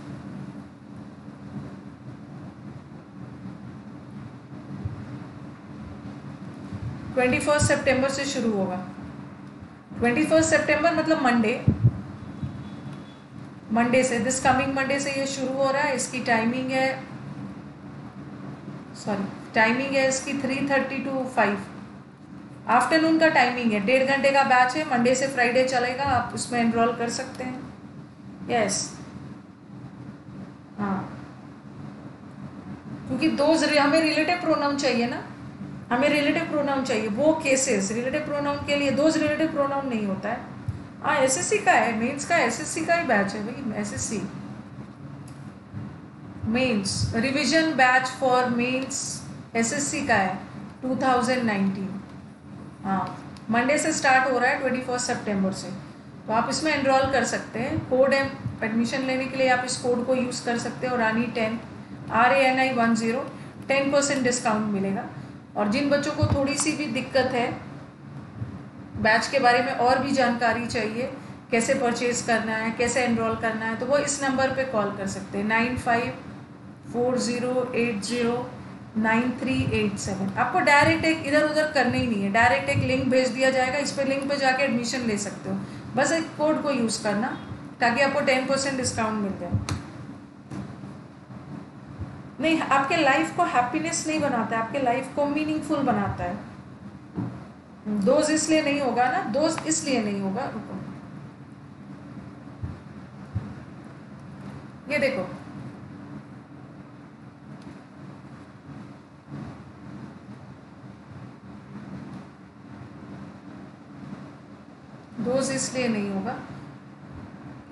twenty first September से शुरू होगा। ट्वेंटी फर्स्ट सेप्टेम्बर मतलब मंडे मंडे से, दिस कमिंग मंडे से ये शुरू हो रहा है। इसकी टाइमिंग है सॉरी टाइमिंग है इसकी three thirty to five afternoon का टाइमिंग है। डेढ़ घंटे का बैच है, मंडे से फ्राइडे चलेगा, आप उसमें एनरोल कर सकते हैं। यस, हाँ, क्योंकि दो हमें रिलेटिव प्रोनाउन चाहिए ना, हमें रिलेटिव प्रोनाउन चाहिए। वो केसेस रिलेटिव प्रोनाउन के लिए दो रिलेटिव प्रोनाउन नहीं होता है। हाँ, एसएससी का है, मेंस का एसएससी का ही बैच है भाई। SSC mains revision batch for mains SSC का है टू थाउजेंड नाइनटीन। हाँ, मंडे से स्टार्ट हो रहा है ट्वेंटी फर्स्ट सेप्टेम्बर से, तो आप इसमें एनरोल कर सकते हैं। कोड है, एडमिशन लेने के लिए आप इस कोड को यूज़ कर सकते हैं, और Rani ten R A N I one zero ten percent discount मिलेगा। और जिन बच्चों को थोड़ी सी भी दिक्कत है, बैच के बारे में और भी जानकारी चाहिए, कैसे परचेज करना है, कैसे एनरोल करना है, तो वो इस नंबर पे कॉल कर सकते हैं nine five four zero eight zero nine three eight seven. आपको डायरेक्ट एक इधर उधर करना ही नहीं है, डायरेक्ट एक लिंक भेज दिया जाएगा, इस पर लिंक पे जाके एडमिशन ले सकते हो। बस एक कोड को यूज़ करना ताकि आपको टेन परसेंट डिस्काउंट मिल जाए। नहीं, आपके लाइफ को हैप्पीनेस नहीं बनाता है, आपके लाइफ को मीनिंगफुल बनाता है। दोस्त इसलिए नहीं होगा ना, दोस्त इसलिए नहीं होगा। रुको, ये देखो, दोस्त इसलिए नहीं होगा।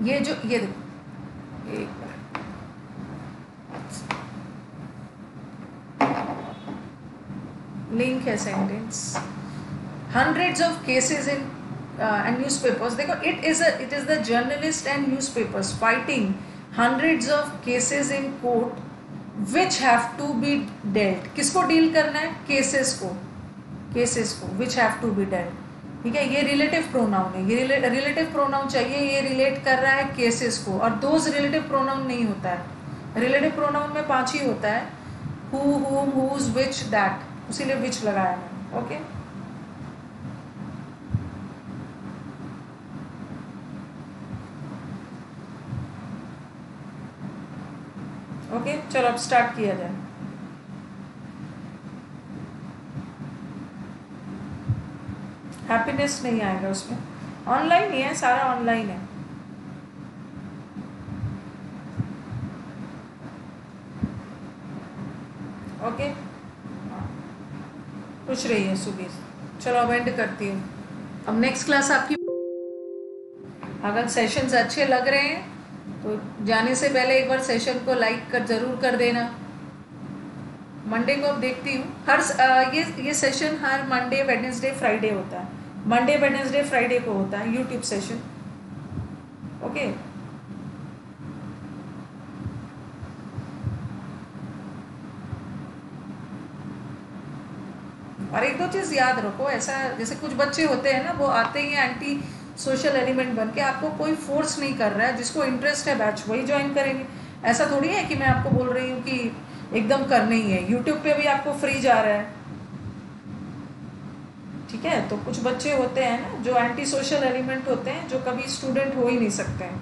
ये जो ये देखो, एक बार लिंक है, sentence hundreds of cases in and newspapers. देखो, it is it is the journalist and newspapers fighting hundreds of cases in court which have to be dealt. किसको डील करना है? केसेस को, केसेस को which have to be dealt. ठीक है, ये relative pronoun है, ये रिलेटिव प्रोनाउन चाहिए, ये रिलेट कर रहा है केसेस को। और दोज रिलेटिव प्रोनाउन नहीं होता है, रिलेटिव प्रोनाउन में पाँच ही होता है, हु, हुम, हुज, विच, दैट, उसीलिए विच लगाया मैंने। ओके, ओके चलो अब स्टार्ट किया जाए। हैप्पीनेस नहीं आएगा उसमें, ऑनलाइन ही है, सारा ऑनलाइन है। ओके, पूछ रही है सुबीर, चलो अब एंड करती हूँ। अब नेक्स्ट क्लास आपकी, अगर सेशंस अच्छे लग रहे हैं तो जाने से पहले एक बार सेशन को लाइक कर जरूर कर देना। मंडे को अब देखती हूँ, हर आ, ये ये सेशन हर मंडे वेडनेसडे फ्राइडे होता है, मंडे वेडनेसडे फ्राइडे को होता है यूट्यूब सेशन। ओके, और एक दो चीज़ याद रखो, ऐसा जैसे कुछ बच्चे होते हैं ना, वो आते ही एंटी सोशल एलिमेंट बन के, आपको कोई फोर्स नहीं कर रहा है, जिसको इंटरेस्ट है बैच वही ज्वाइन करेंगे। ऐसा थोड़ी है कि मैं आपको बोल रही हूँ कि एकदम करना ही है, यूट्यूब पे भी आपको फ्री जा रहा है। ठीक है, तो कुछ बच्चे होते हैं ना जो एंटी सोशल एलिमेंट होते हैं, जो कभी स्टूडेंट हो ही नहीं सकते हैं।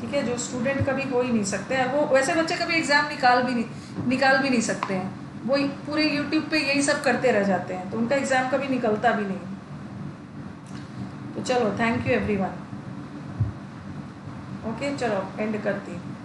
ठीक है, जो स्टूडेंट कभी हो ही नहीं सकते हैं, वो वैसे बच्चे कभी एग्ज़ाम निकाल भी नहीं निकाल भी नहीं सकते हैं, वो पूरे YouTube पे यही सब करते रह जाते हैं, तो उनका एग्ज़ाम कभी निकलता भी नहीं। तो चलो, थैंक यू एवरीवन। ओके, चलो एंड करती हूँ।